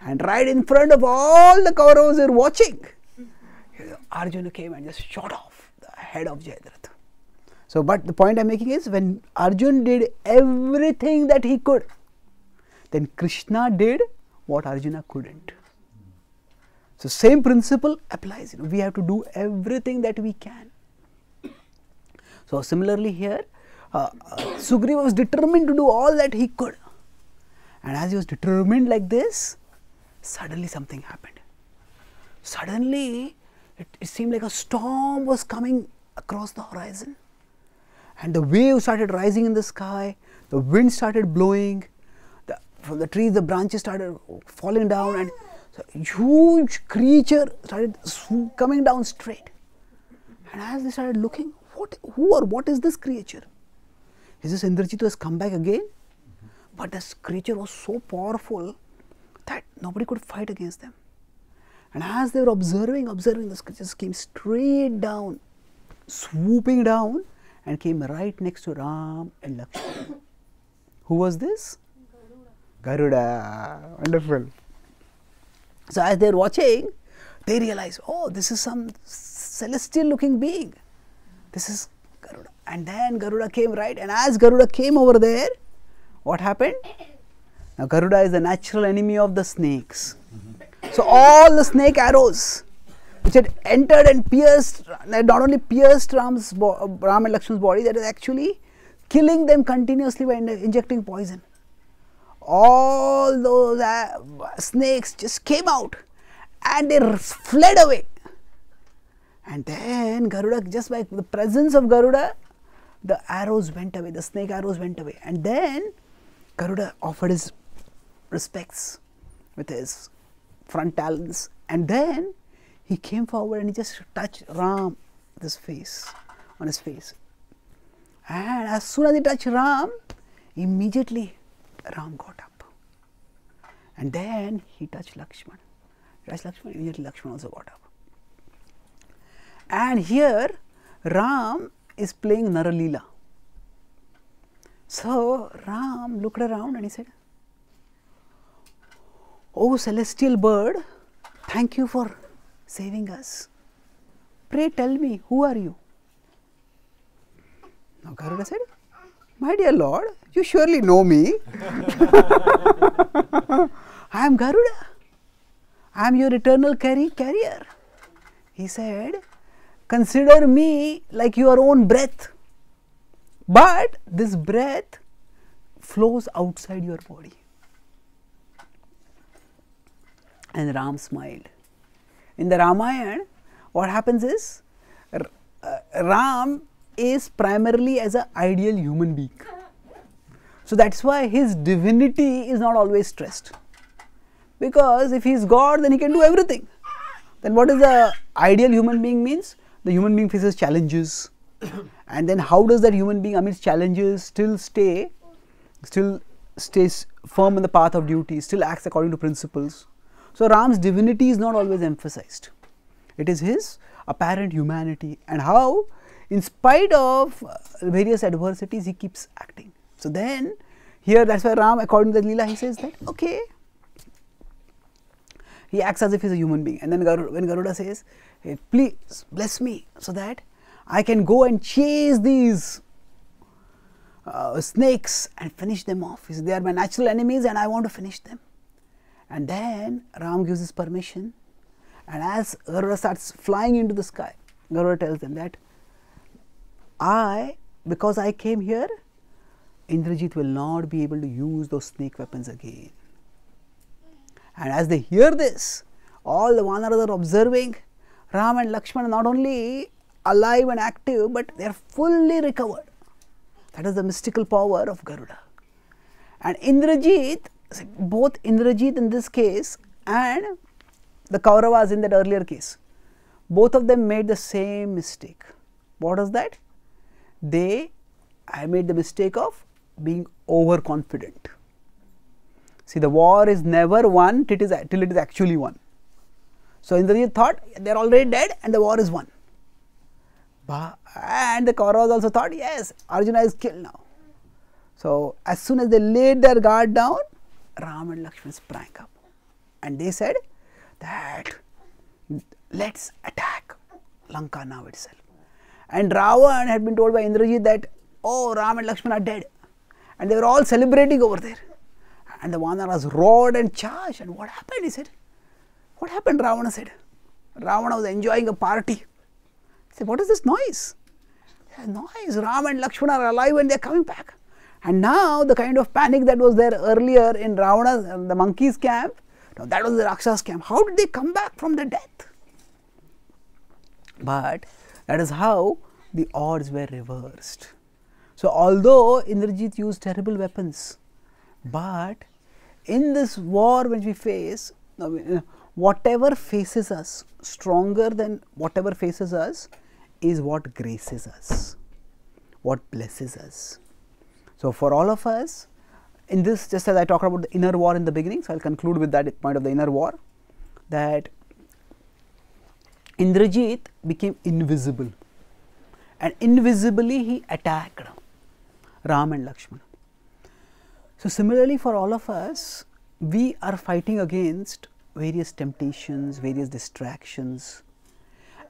And right in front of all the Kauravas who were watching, Arjuna came and just shot off the head of Jayadratha. So, but the point I am making is, when Arjuna did everything that he could, then Krishna did what Arjuna couldn't. So, same principle applies. We have to do everything that we can. So, similarly here, Sugriva was determined to do all that he could. And as he was determined like this, suddenly something happened. Suddenly, it seemed like a storm was coming across the horizon. And the waves started rising in the sky, the wind started blowing, from the trees the branches started falling down, and so a huge creature started coming down straight. And as they started looking, what is this creature? Is this Indrajit who has come back again? But this creature was so powerful that nobody could fight against them. And as they were observing, this creature came straight down, swooping down, and came right next to Ram and Lakshman. Who was this? Garuda. Wonderful. So as they were watching, they realized, oh, this is some celestial looking being. This is Garuda. And then Garuda came right, and as Garuda came over there, what happened? Now Garuda is the natural enemy of the snakes. So all the snake arrows which had entered and pierced, not only pierced Ram and Lakshman's body, that is actually killing them continuously by injecting poison. All those snakes just came out and they fled away. And then Garuda, just by the presence of Garuda, the arrows went away, the snake arrows went away. And then Garuda offered his respects with his front talons, and then he came forward and he just touched Ram on his face. And as soon as he touched Ram, immediately Ram got up. And then he touched Lakshman. Immediately Lakshman also got up. And here Ram is playing Naralila. So Ram looked around and he said, oh celestial bird, thank you for saving us. Pray tell me, who are you? Now Garuda said, my dear Lord, you surely know me. I am Garuda. I am your eternal carrier. He said, consider me like your own breath. But this breath flows outside your body. And Ram smiled. In the Ramayana, what happens is, Ram is primarily as an ideal human being. So that's why his divinity is not always stressed. Because if he is God, then he can do everything. Then what is the ideal human being means? The human being faces challenges. And then how does that human being amidst challenges still stays firm in the path of duty, still acts according to principles. So Ram's divinity is not always emphasized. It is his apparent humanity and how, in spite of various adversities, he keeps acting. So then, here that's why Ram, according to the Leela, he says that, okay, he acts as if he is a human being. And then when Garuda says, hey, please bless me so that I can go and chase these snakes and finish them off. He says, they are my natural enemies and I want to finish them. And then Ram gives his permission. And as Garuda starts flying into the sky, Garuda tells them that because I came here, Indrajit will not be able to use those snake weapons again. And as they hear this, all the Vanaras are observing, Ram and Lakshman are not only alive and active, but they are fully recovered. That is the mystical power of Garuda. And Indrajit, both Indrajit in this case and the Kauravas in that earlier case, both of them made the same mistake. What is that? I made the mistake of being overconfident. See, the war is never won till it is actually won. So Indrajit thought they are already dead and the war is won. And the Kauravas also thought, yes, Arjuna is killed now. So as soon as they laid their guard down, Ram and Lakshman sprang up. And they said that let's attack Lanka now itself. And Ravan had been told by Indrajit that, oh, Ram and Lakshman are dead. And they were all celebrating over there. And the Vanaras roared and charged. And what happened? He said, what happened? Ravana said. Ravana was enjoying a party. He said, what is this noise? He said, noise. Ram and Lakshman are alive and they are coming back. And now the kind of panic that was there earlier in Ravana's, the monkey's camp, now that was the Rakshas camp. How did they come back from the death? But that is how the odds were reversed. So although Indrajit used terrible weapons, but in this war which we face, whatever faces us, stronger than whatever faces us, is what graces us, what blesses us. So for all of us, in this, just as I talked about the inner war in the beginning, so I will conclude with that point of the inner war, that Indrajit became invisible and invisibly he attacked Ram and Lakshman. So similarly for all of us, we are fighting against various temptations, various distractions,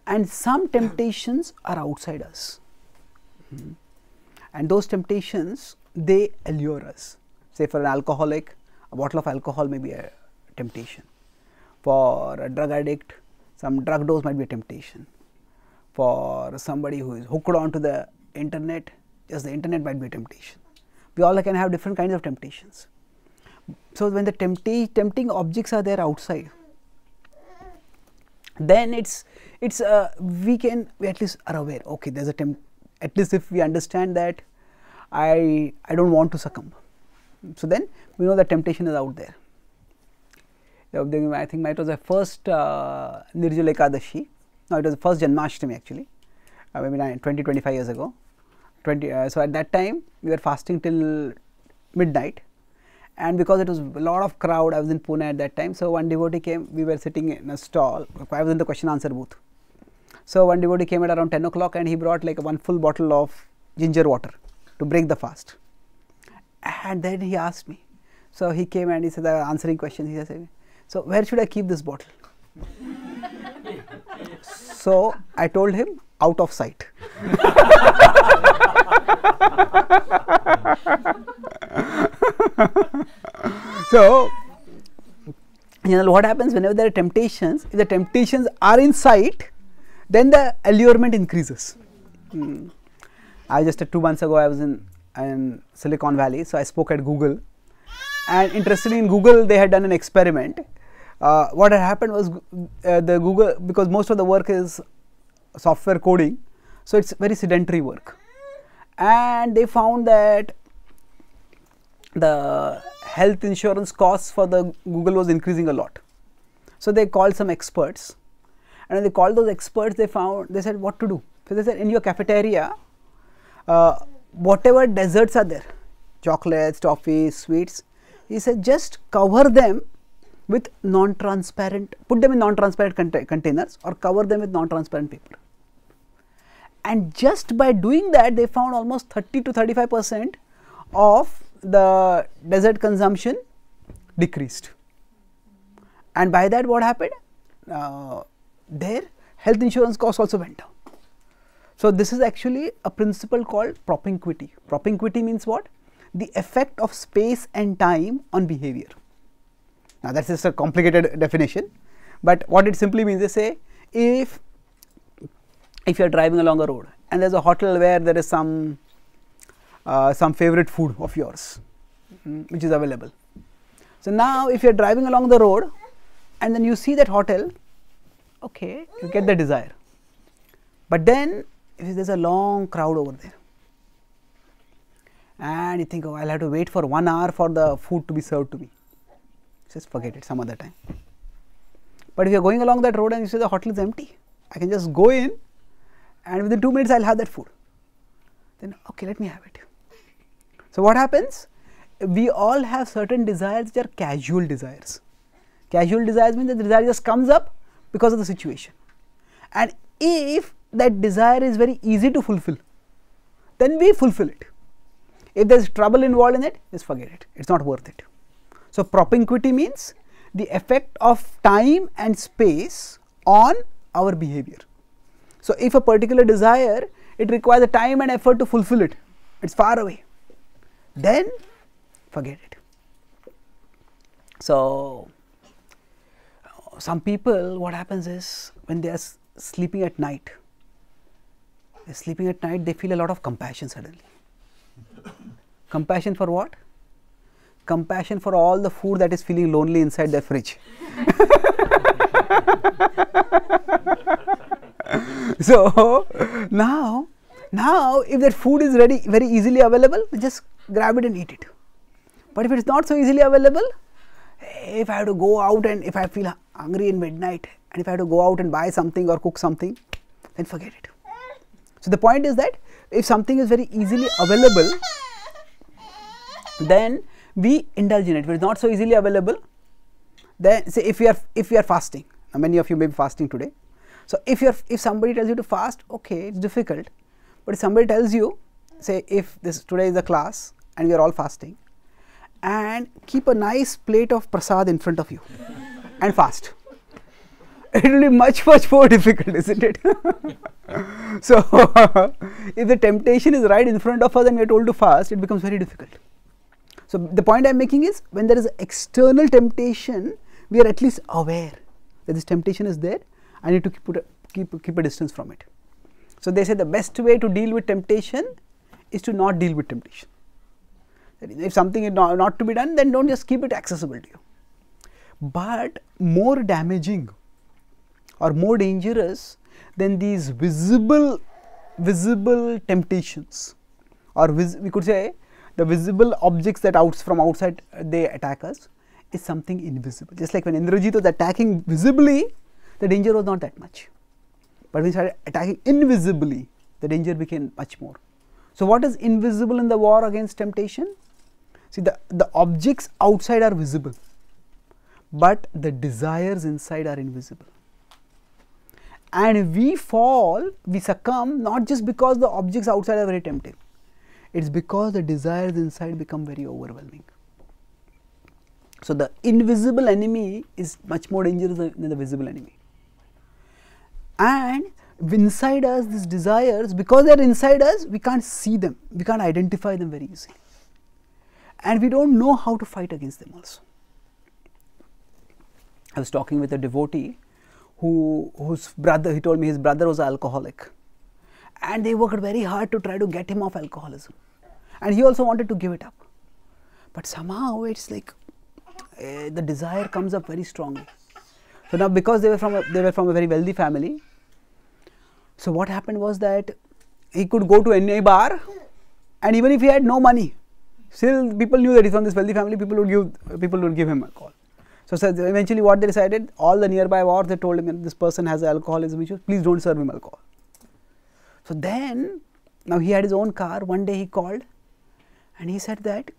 and some temptations are outside us. And those temptations, they allure us. Say for an alcoholic, a bottle of alcohol may be a temptation. For a drug addict, some drug dose might be a temptation. For somebody who is hooked onto the internet, just the internet might be a temptation. We all can have different kinds of temptations. So when the tempting objects are there outside, then we at least are aware, okay, there's a at least if we understand that I don't want to succumb. So then we know that temptation is out there. I think it was the first Nirjala Ekadashi. No, it was the first Janmashtami actually, maybe 20-25 years ago. So at that time we were fasting till midnight, and because it was a lot of crowd, I was in Pune at that time, so one devotee came, we were sitting in a stall, I was in the question answer booth. So one devotee came at around 10 o'clock and he brought like one full bottle of ginger water to break the fast. And then he asked me, so he came and he said, I was answering questions, he said, so where should I keep this bottle? So I told him, out of sight. So, you know what happens whenever there are temptations, if the temptations are in sight, then the allurement increases. I just 2 months ago I was in Silicon Valley, so I spoke at Google, and interestingly in Google they had done an experiment. What had happened was the Google, because most of the work is software coding, so it's very sedentary work, and they found that the health insurance costs for the Google was increasing a lot. So they called some experts, and when they called those experts, they said what to do. So they said, in your cafeteria, whatever desserts are there, chocolates, toffees, sweets, he said just cover them with non-transparent, put them in non-transparent containers or cover them with non-transparent paper. And just by doing that, they found almost 30% to 35% of the dessert consumption decreased. And by that, what happened? Their health insurance costs also went down. So this is actually a principle called propinquity. Propinquity means what? The effect of space and time on behavior. Now that's just a complicated definition, But what it simply means, they say if you are driving along a road and there is a hotel where there is some favorite food of yours which is available. So now if you are driving along the road and then you see that hotel, okay, you get the desire. But then if there is a long crowd over there and you think, oh, I will have to wait for 1 hour for the food to be served to me, just forget it, some other time. But if you are going along that road and you say the hotel is empty, I can just go in and within 2 minutes I will have that food. Then okay, let me have it. So what happens? We all have certain desires which are casual desires. Casual desires mean that the desire just comes up because of the situation. And if that desire is very easy to fulfill, then we fulfill it. If there is trouble involved in it, just forget it, it is not worth it. So propinquity means the effect of time and space on our behavior. So if a particular desire, it requires a time and effort to fulfill it, it is far away, then forget it. So some people, what happens is when they are sleeping at night, they feel a lot of compassion suddenly. Compassion for what? Compassion for all the food that is feeling lonely inside their fridge. So now if that food is ready, very easily available, just grab it and eat it. But if it is not so easily available, if I have to go out and if I feel hungry in midnight and if I have to go out and buy something or cook something, then forget it. So the point is that if something is very easily available, then we indulge in it. If it is not so easily available, then say if we are fasting, now many of you may be fasting today. So if somebody tells you to fast, okay, it's difficult. But if somebody tells you, say today is the class and we are all fasting, and keep a nice plate of prasad in front of you and fast, it will be much more difficult, isn't it? So if the temptation is right in front of us and we are told to fast, it becomes very difficult. So the point I am making is, when there is external temptation, we are at least aware that this temptation is there, I need to keep a distance from it. So they say the best way to deal with temptation is to not deal with temptation. If something is not to be done, then don't just keep it accessible to you. But more damaging or more dangerous than these visible temptations, or we could say the visible objects that from outside they attack us, is something invisible. Just like when Indrajit was attacking visibly, the danger was not that much. But when he started attacking invisibly, the danger became much more. So what is invisible in the war against temptation? See, the objects outside are visible, but the desires inside are invisible. And we succumb, not just because the objects outside are very tempting, it is because the desires inside become very overwhelming. So the invisible enemy is much more dangerous than the visible enemy. And inside us, these desires, because they are inside us, we can't see them, we can't identify them very easily. And we don't know how to fight against them also. I was talking with a devotee he told me his brother was an alcoholic, and they worked very hard to try to get him off alcoholism, and he also wanted to give it up. But somehow it's like the desire comes up very strongly. So now, because they were from a very wealthy family, so what happened was that he could go to any bar, and even if he had no money, still people knew that he's from this wealthy family, people would give him alcohol. So eventually what they decided, all the nearby bars, they told him, this person has alcoholism issues, please don't serve him alcohol. So then, now he had his own car, one day he called and he said that,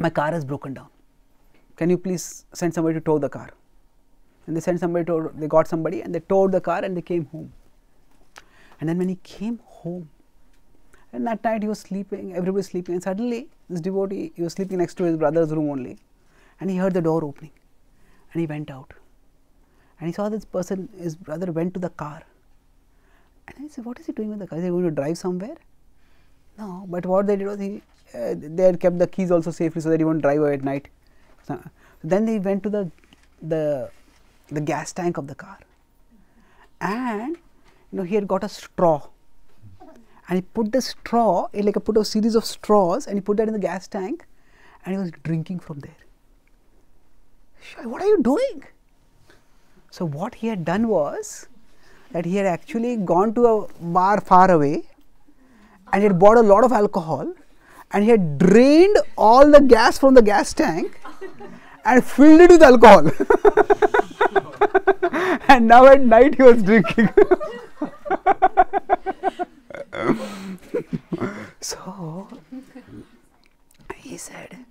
my car has broken down, can you please send somebody to tow the car? And they sent somebody, they got somebody and they towed the car and they came home. And then when he came home, and that night he was sleeping, everybody was sleeping, and suddenly this devotee, he was sleeping next to his brother's room only. And he heard the door opening and he went out and he saw this person, his brother went to the car, and he said, what is he doing with the car? Is he going to drive somewhere? No, but what they did was they had kept the keys also safely so that he won't drive away at night. So then they went to the the gas tank of the car, and he had got a straw, and he put the straw, like I put a series of straws, and he put that in the gas tank, and he was drinking from there. What are you doing? So what he had done was that he had actually gone to a bar far away, and he had bought a lot of alcohol, and he had drained all the gas from the gas tank and filled it with alcohol. And now at night he was drinking. So he said,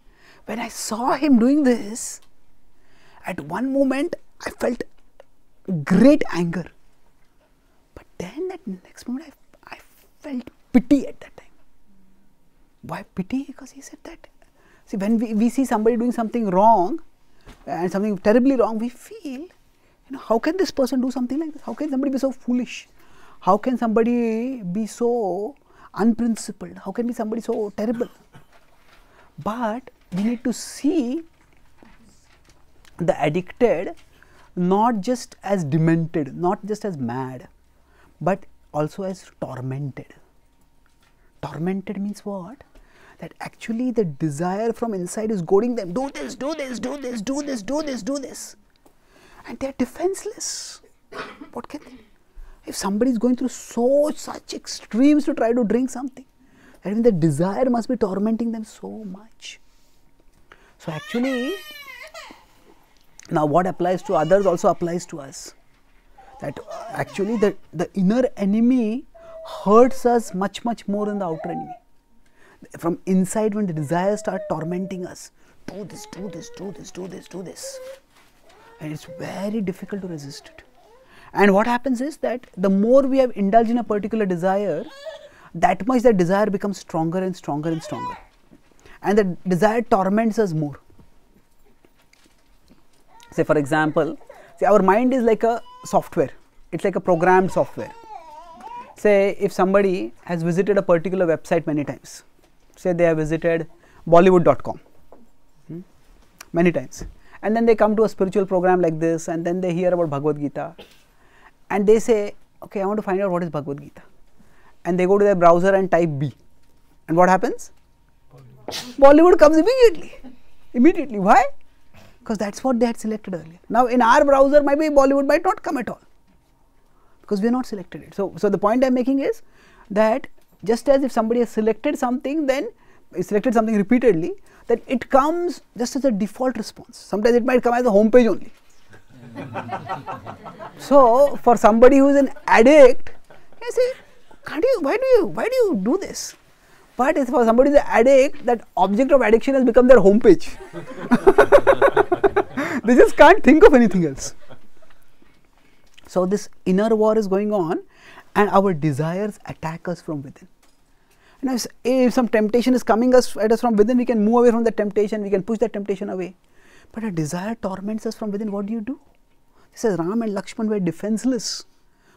when I saw him doing this, at one moment I felt great anger, but then at next moment I felt pity at that time. Why pity? Because he said that, see, when we see somebody doing something wrong, and something terribly wrong, we feel, how can this person do something like this? How can somebody be so foolish? How can somebody be so unprincipled? How can be somebody so terrible? But we need to see the addicted not just as demented, not just as mad, but also as tormented. Tormented means what? That actually the desire from inside is goading them, do this, do this, do this, do this, do this, do this. And they are defenseless. What can they do? If somebody is going through such extremes to try to drink something, that even the desire must be tormenting them so much. So actually, now what applies to others also applies to us. That actually the inner enemy hurts us much more than the outer enemy. From inside, when the desires start tormenting us, do this, do this, do this, do this, do this. And it's very difficult to resist it. And what happens is that the more we have indulged in a particular desire, that much that desire becomes stronger and stronger and stronger. And the desire torments us more. Say for example, our mind is like a software, it's like a programmed software. Say if somebody has visited a particular website many times, say they have visited Bollywood.com many times, and then they come to a spiritual program like this, and then they hear about Bhagavad Gita, and they say, okay, I want to find out what is Bhagavad Gita, and they go to their browser and type B, and what happens? Bollywood comes immediately. Why? Because that's what they had selected earlier. Now in our browser, maybe Bollywood might not come at all, because we are not selected it. So the point I am making is that just as if somebody has selected something, then selected something repeatedly, then it comes just as a default response. Sometimes it might come as a home page only. So for somebody who is an addict, I say, why do you do this? But if for somebody who is an addict, that object of addiction has become their home page. They just can't think of anything else. So this inner war is going on, and our desires attack us from within. And if some temptation is coming at us from within, we can move away from the temptation, we can push that temptation away. But a desire torments us from within. What do? He says Ram and Lakshman were defenseless.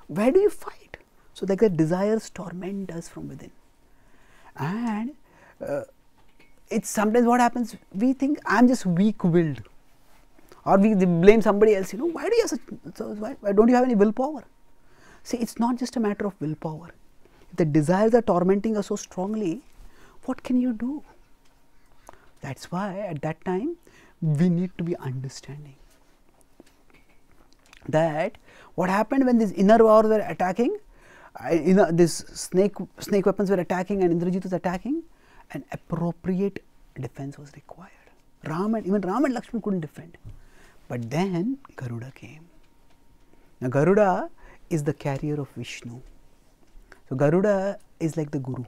Where do you fight? So like the desires torment us from within. And it's sometimes what happens, we think I'm just weak-willed. Or we blame somebody else, why do you have why don't you have any willpower? See, it's not just a matter of willpower. If the desires are tormenting us so strongly, what can you do? That's why at that time, we need to be understanding that what happened when these inner wars were attacking, these snake weapons were attacking, and Indrajit was attacking, an appropriate defense was required. Even Ram and Lakshman couldn't defend. But then Garuda came. Now Garuda is the carrier of Vishnu. So Garuda is like the Guru.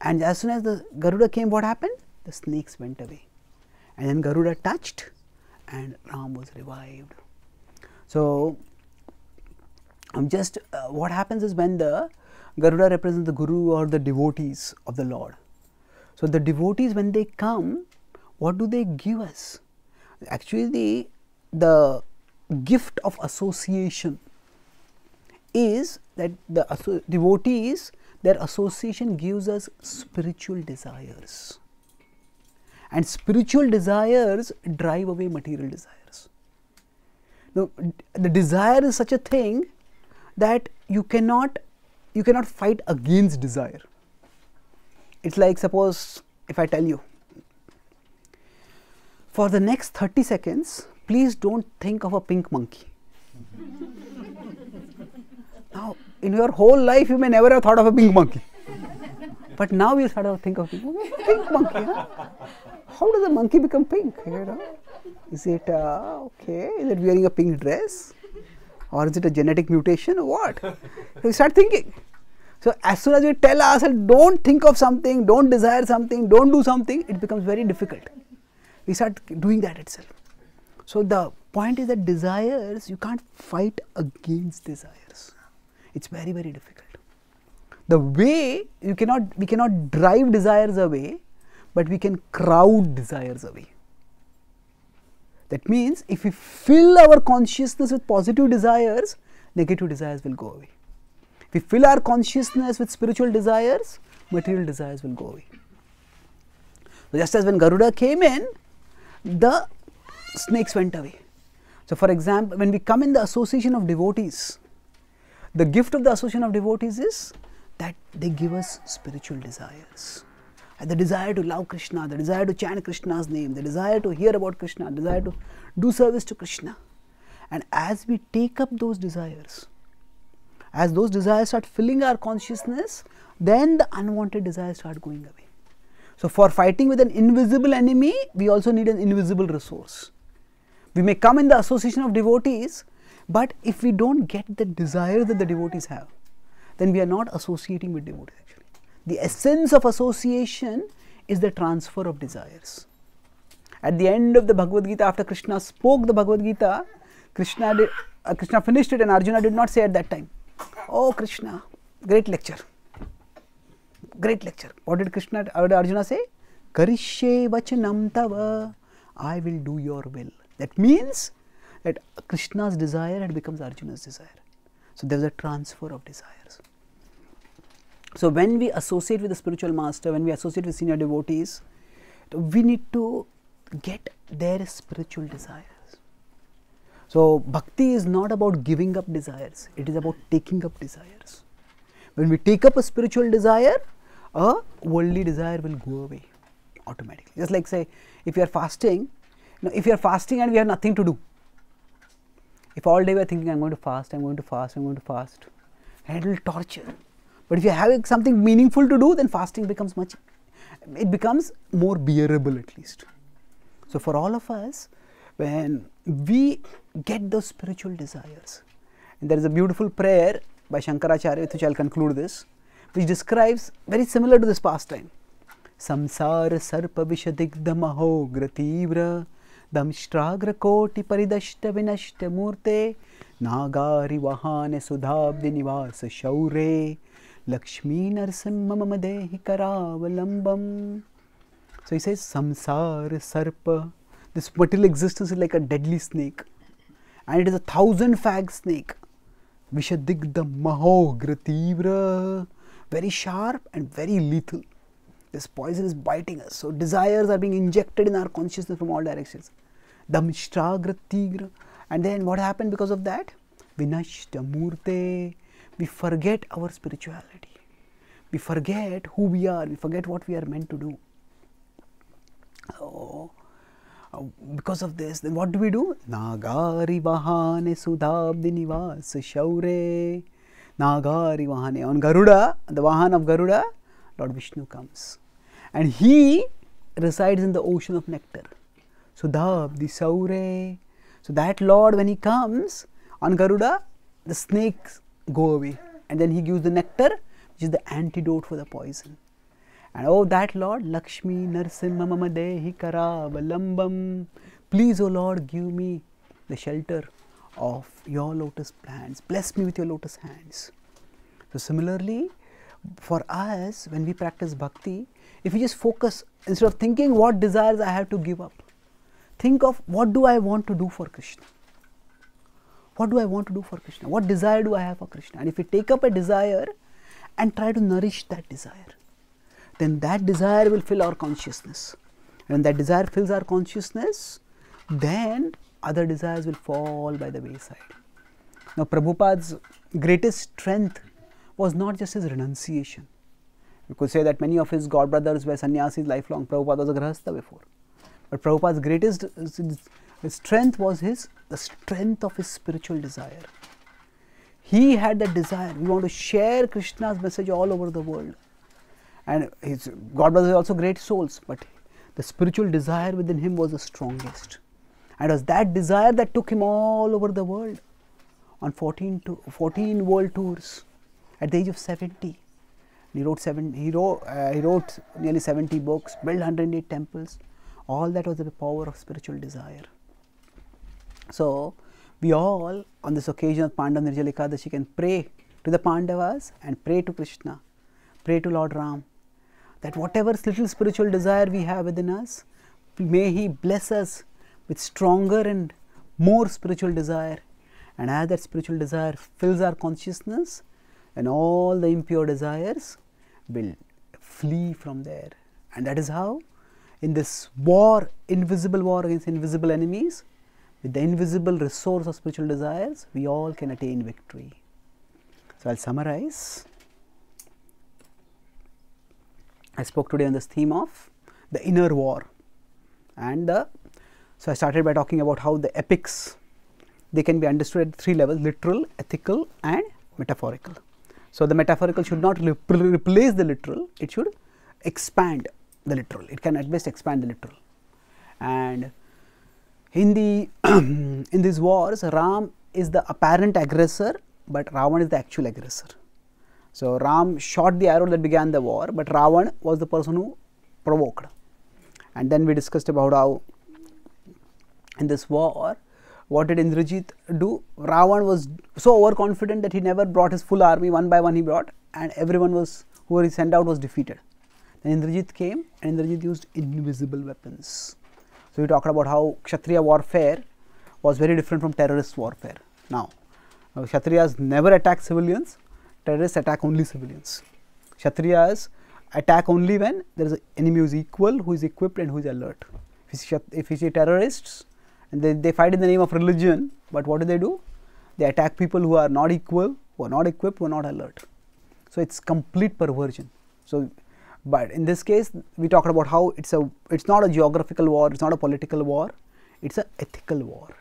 And as soon as the Garuda came, what happened? The snakes went away. And then Garuda touched, and Ram was revived. So what happens is when the Garuda represents the Guru or the devotees of the Lord. So the devotees, when they come, what do they give us? Actually, the gift of association is that the devotees, their association gives us spiritual desires. And spiritual desires drive away material desires. Now, the desire is such a thing that you cannot fight against desire. It's like, suppose if I tell you, for the next 30 seconds, please don't think of a pink monkey. Now, in your whole life, you may never have thought of a pink monkey. But now we'll start to think of pink monkey, huh? How does a monkey become pink? You know? Is it okay? Is it wearing a pink dress, or is it a genetic mutation, or what? So we start thinking. So as soon as we tell ourselves, don't think of something, don't desire something, don't do something, it becomes very difficult. We start doing that itself. So the point is that desires, you can't fight against desires. It's very, very difficult. The way we cannot drive desires away, but we can crowd desires away. That means if we fill our consciousness with positive desires, negative desires will go away. If we fill our consciousness with spiritual desires, material desires will go away. So just as when Garuda came in, the snakes went away. So for example, when we come in the association of devotees, the gift of the association of devotees is that they give us spiritual desires. The desire to love Krishna, the desire to chant Krishna's name, the desire to hear about Krishna, the desire to do service to Krishna. And as we take up those desires, as those desires start filling our consciousness, then the unwanted desires start going away. So for fighting with an invisible enemy, we also need an invisible resource. We may come in the association of devotees, but if we don't get the desire that the devotees have, then we are not associating with devotees actually. The essence of association is the transfer of desires. At the end of the Bhagavad Gita, after Krishna spoke the Bhagavad Gita, Krishna finished it, and Arjuna did not say at that time, "Oh Krishna, great lecture, great lecture." What did Arjuna say? "Karishye vachanam tava, I will do your will." That means that Krishna's desire had become Arjuna's desire. So there is a transfer of desires. So when we associate with the spiritual master, when we associate with senior devotees, we need to get their spiritual desires. So bhakti is not about giving up desires, it is about taking up desires. When we take up a spiritual desire, a worldly desire will go away automatically. Just like, say, if you are fasting, now if you are fasting and we have nothing to do, if all day we are thinking, I'm going to fast, and it will torture. But if you are having something meaningful to do, then fasting becomes more bearable at least. So for all of us, when we get those spiritual desires, and there is a beautiful prayer by Shankaracharya with which I'll conclude this, which describes very similar to this pastime. Samsara sarpa vishadikdamaho gratibra Damshtragra koti paridashta vinashta murte Nagari vahane sudhabdi nivasa shaure Lakshmi narsimma madehi karavalambam. So he says, samsara sarpa, this material existence is like a deadly snake, and it is a 1,000-fang snake. Vishadigdha maho grativra, very sharp and very lethal. This poison is biting us. So desires are being injected in our consciousness from all directions. Damshtragra tigra. And then what happened because of that? Vinashta murte. We forget our spirituality. We forget who we are. We forget what we are meant to do. Oh, because of this, then what do we do? Nagari vahane sudhabdi nivasa shaure. Nagari vahane. On Garuda, the Vahan of Garuda, Lord Vishnu comes, and he resides in the ocean of nectar. Sudhabdi Saure. So that Lord, when he comes on Garuda, the snakes go away, and then he gives the nectar, which is the antidote for the poison. And oh, that Lord, Lakshmi Narsimha Mama Dehi Karavalambam. Please, O Lord, give me the shelter of your lotus plants. Bless me with your lotus hands. So similarly, for us, when we practice bhakti, if we just focus, instead of thinking what desires I have to give up, think of what do I want to do for Krishna? What do I want to do for Krishna? What desire do I have for Krishna? And if we take up a desire and try to nourish that desire, then that desire will fill our consciousness. When that desire fills our consciousness, then other desires will fall by the wayside. Now, Prabhupada's greatest strength was not just his renunciation. You could say that many of his god brothers were sannyasis lifelong. Prabhupada was a grahastha before. But Prabhupada's greatest strength was the strength of his spiritual desire. He had that desire. We want to share Krishna's message all over the world. And his god brothers were also great souls, but the spiritual desire within him was the strongest. And it was that desire that took him all over the world on 14 world tours at the age of 70. He wrote nearly 70 books, built 108 temples. All that was the power of spiritual desire. So, we all on this occasion of Pandava Nirjala Ekadashi can pray to the Pandavas and pray to Krishna, pray to Lord Ram, that whatever little spiritual desire we have within us, may He bless us with stronger and more spiritual desire. And as that spiritual desire fills our consciousness, and all the impure desires will flee from there. And that is how, in this war, invisible war against invisible enemies, with the invisible resource of spiritual desires, we all can attain victory. So, I will summarize. I spoke today on this theme of the inner war. And so I started by talking about how the epics, they can be understood at three levels: literal, ethical and metaphorical. So, the metaphorical should not replace the literal, it should expand the literal. It can at best expand the literal. And in these wars, Ram is the apparent aggressor, but Ravan is the actual aggressor. So, Ram shot the arrow that began the war, but Ravan was the person who provoked. And then we discussed about how in this war, what did Indrajit do? Ravan was so overconfident that he never brought his full army. One by one he brought, and everyone was who he sent out was defeated. Then Indrajit came and Indrajit used invisible weapons. So, we talked about how Kshatriya warfare was very different from terrorist warfare. Now, Kshatriyas never attack civilians, terrorists attack only civilians. Kshatriyas attack only when there is an enemy who is equal, who is equipped and who is alert. If you see terrorists, and they fight in the name of religion, but what do? They attack people who are not equal, who are not equipped, who are not alert. So, it is complete perversion. So, but in this case, we talked about how it's not a geographical war, it's not a political war, it's an ethical war.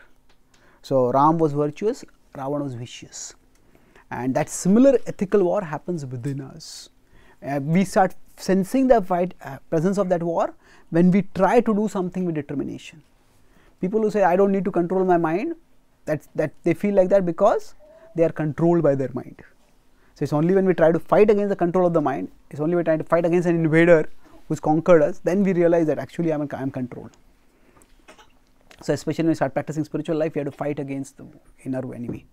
So, Ram was virtuous, Ravan was vicious. And that similar ethical war happens within us. We start sensing the presence of that war when we try to do something with determination. People who say, I don't need to control my mind, that they feel like that because they are controlled by their mind. So, it's only when we try to fight against the control of the mind, it's only when we try to fight against an invader who's conquered us, then we realize that actually I am controlled. So, especially when we start practicing spiritual life, we have to fight against the inner enemy.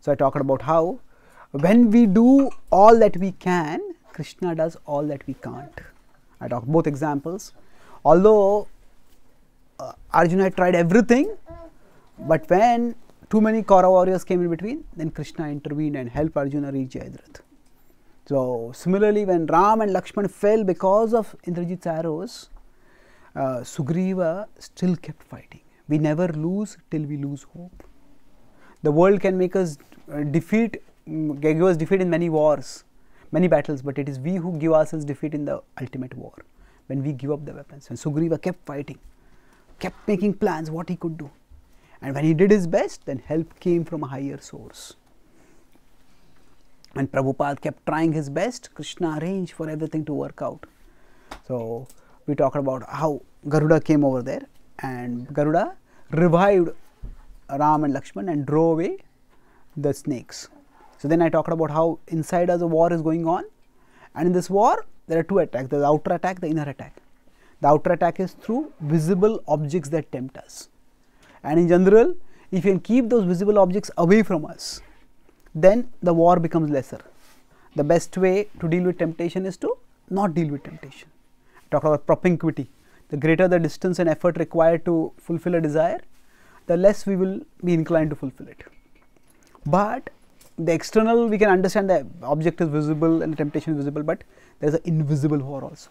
So, I talked about how when we do all that we can, Krishna does all that we can't. I talked both examples. Although Arjuna had tried everything, but when too many Kaurava warriors came in between, then Krishna intervened and helped Arjuna reach Jayadratha. So, similarly, when Ram and Lakshman fell because of Indrajit's arrows, Sugriva still kept fighting. We never lose till we lose hope. The world can make us give us defeat in many wars, many battles, but it is we who give ourselves defeat in the ultimate war, when we give up the weapons. And Sugriva kept fighting, kept making plans what he could do. And when he did his best, then help came from a higher source. And Prabhupada kept trying his best, Krishna arranged for everything to work out. So, we talked about how Garuda came over there, and Garuda revived Ram and Lakshman and drove away the snakes. So, then I talked about how inside us a war is going on, and in this war there are two attacks, the outer attack, the inner attack. The outer attack is through visible objects that tempt us. And in general, if you can keep those visible objects away from us, then the war becomes lesser. The best way to deal with temptation is to not deal with temptation. Talk about propinquity. The greater the distance and effort required to fulfill a desire, the less we will be inclined to fulfill it. But the external, we can understand the object is visible and the temptation is visible, but there is an invisible war also.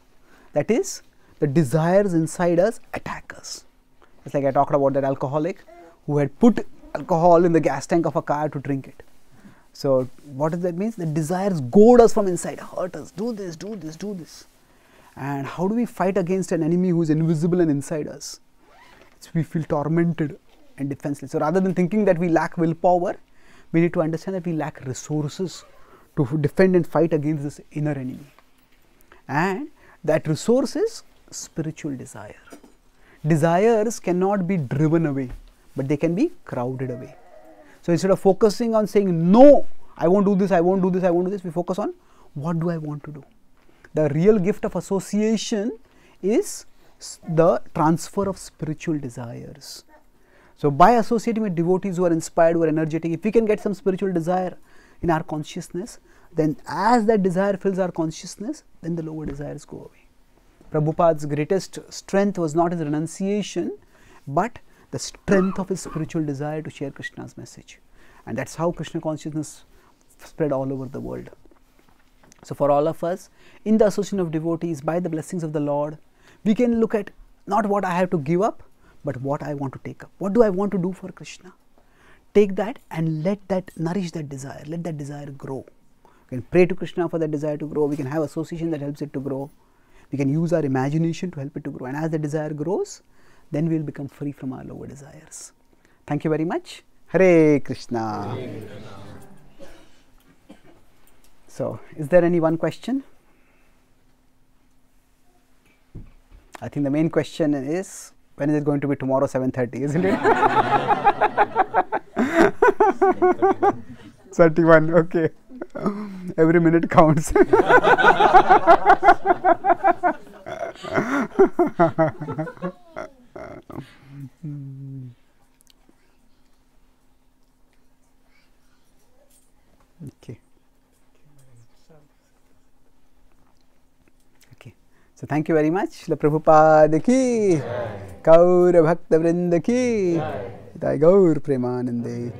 That is, the desires inside us attack us. It's like I talked about that alcoholic who had put alcohol in the gas tank of a car to drink it. So what does that mean? The desires goad us from inside, hurt us, do this, do this, do this. And how do we fight against an enemy who is invisible and inside us? It's we feel tormented and defenseless. So rather than thinking that we lack willpower, we need to understand that we lack resources to defend and fight against this inner enemy. And that resource is spiritual desire. Desires cannot be driven away, but they can be crowded away. So instead of focusing on saying, no, I won't do this, I won't do this, I won't do this, we focus on what do I want to do. The real gift of association is the transfer of spiritual desires. So by associating with devotees who are inspired, who are energetic, if we can get some spiritual desire in our consciousness, then as that desire fills our consciousness, then the lower desires go away. Prabhupada's greatest strength was not his renunciation, but the strength of his spiritual desire to share Krishna's message. And that's how Krishna consciousness spread all over the world. So for all of us, in the association of devotees, by the blessings of the Lord, we can look at not what I have to give up, but what I want to take up. What do I want to do for Krishna? Take that and let that nourish that desire, let that desire grow. We can pray to Krishna for that desire to grow, we can have association that helps it to grow, we can use our imagination to help it to grow, and as the desire grows, then we will become free from our lower desires. Thank you very much. Hare Krishna. Hare Krishna. So, is there any one question? I think the main question is, when is it going to be tomorrow, 7:30, isn't it? 31, okay. Every minute counts. Okay. Okay. So thank you very much. La Prabhupada ki Kaur Bhakta Vrinda ki Jai Gaur Premanande.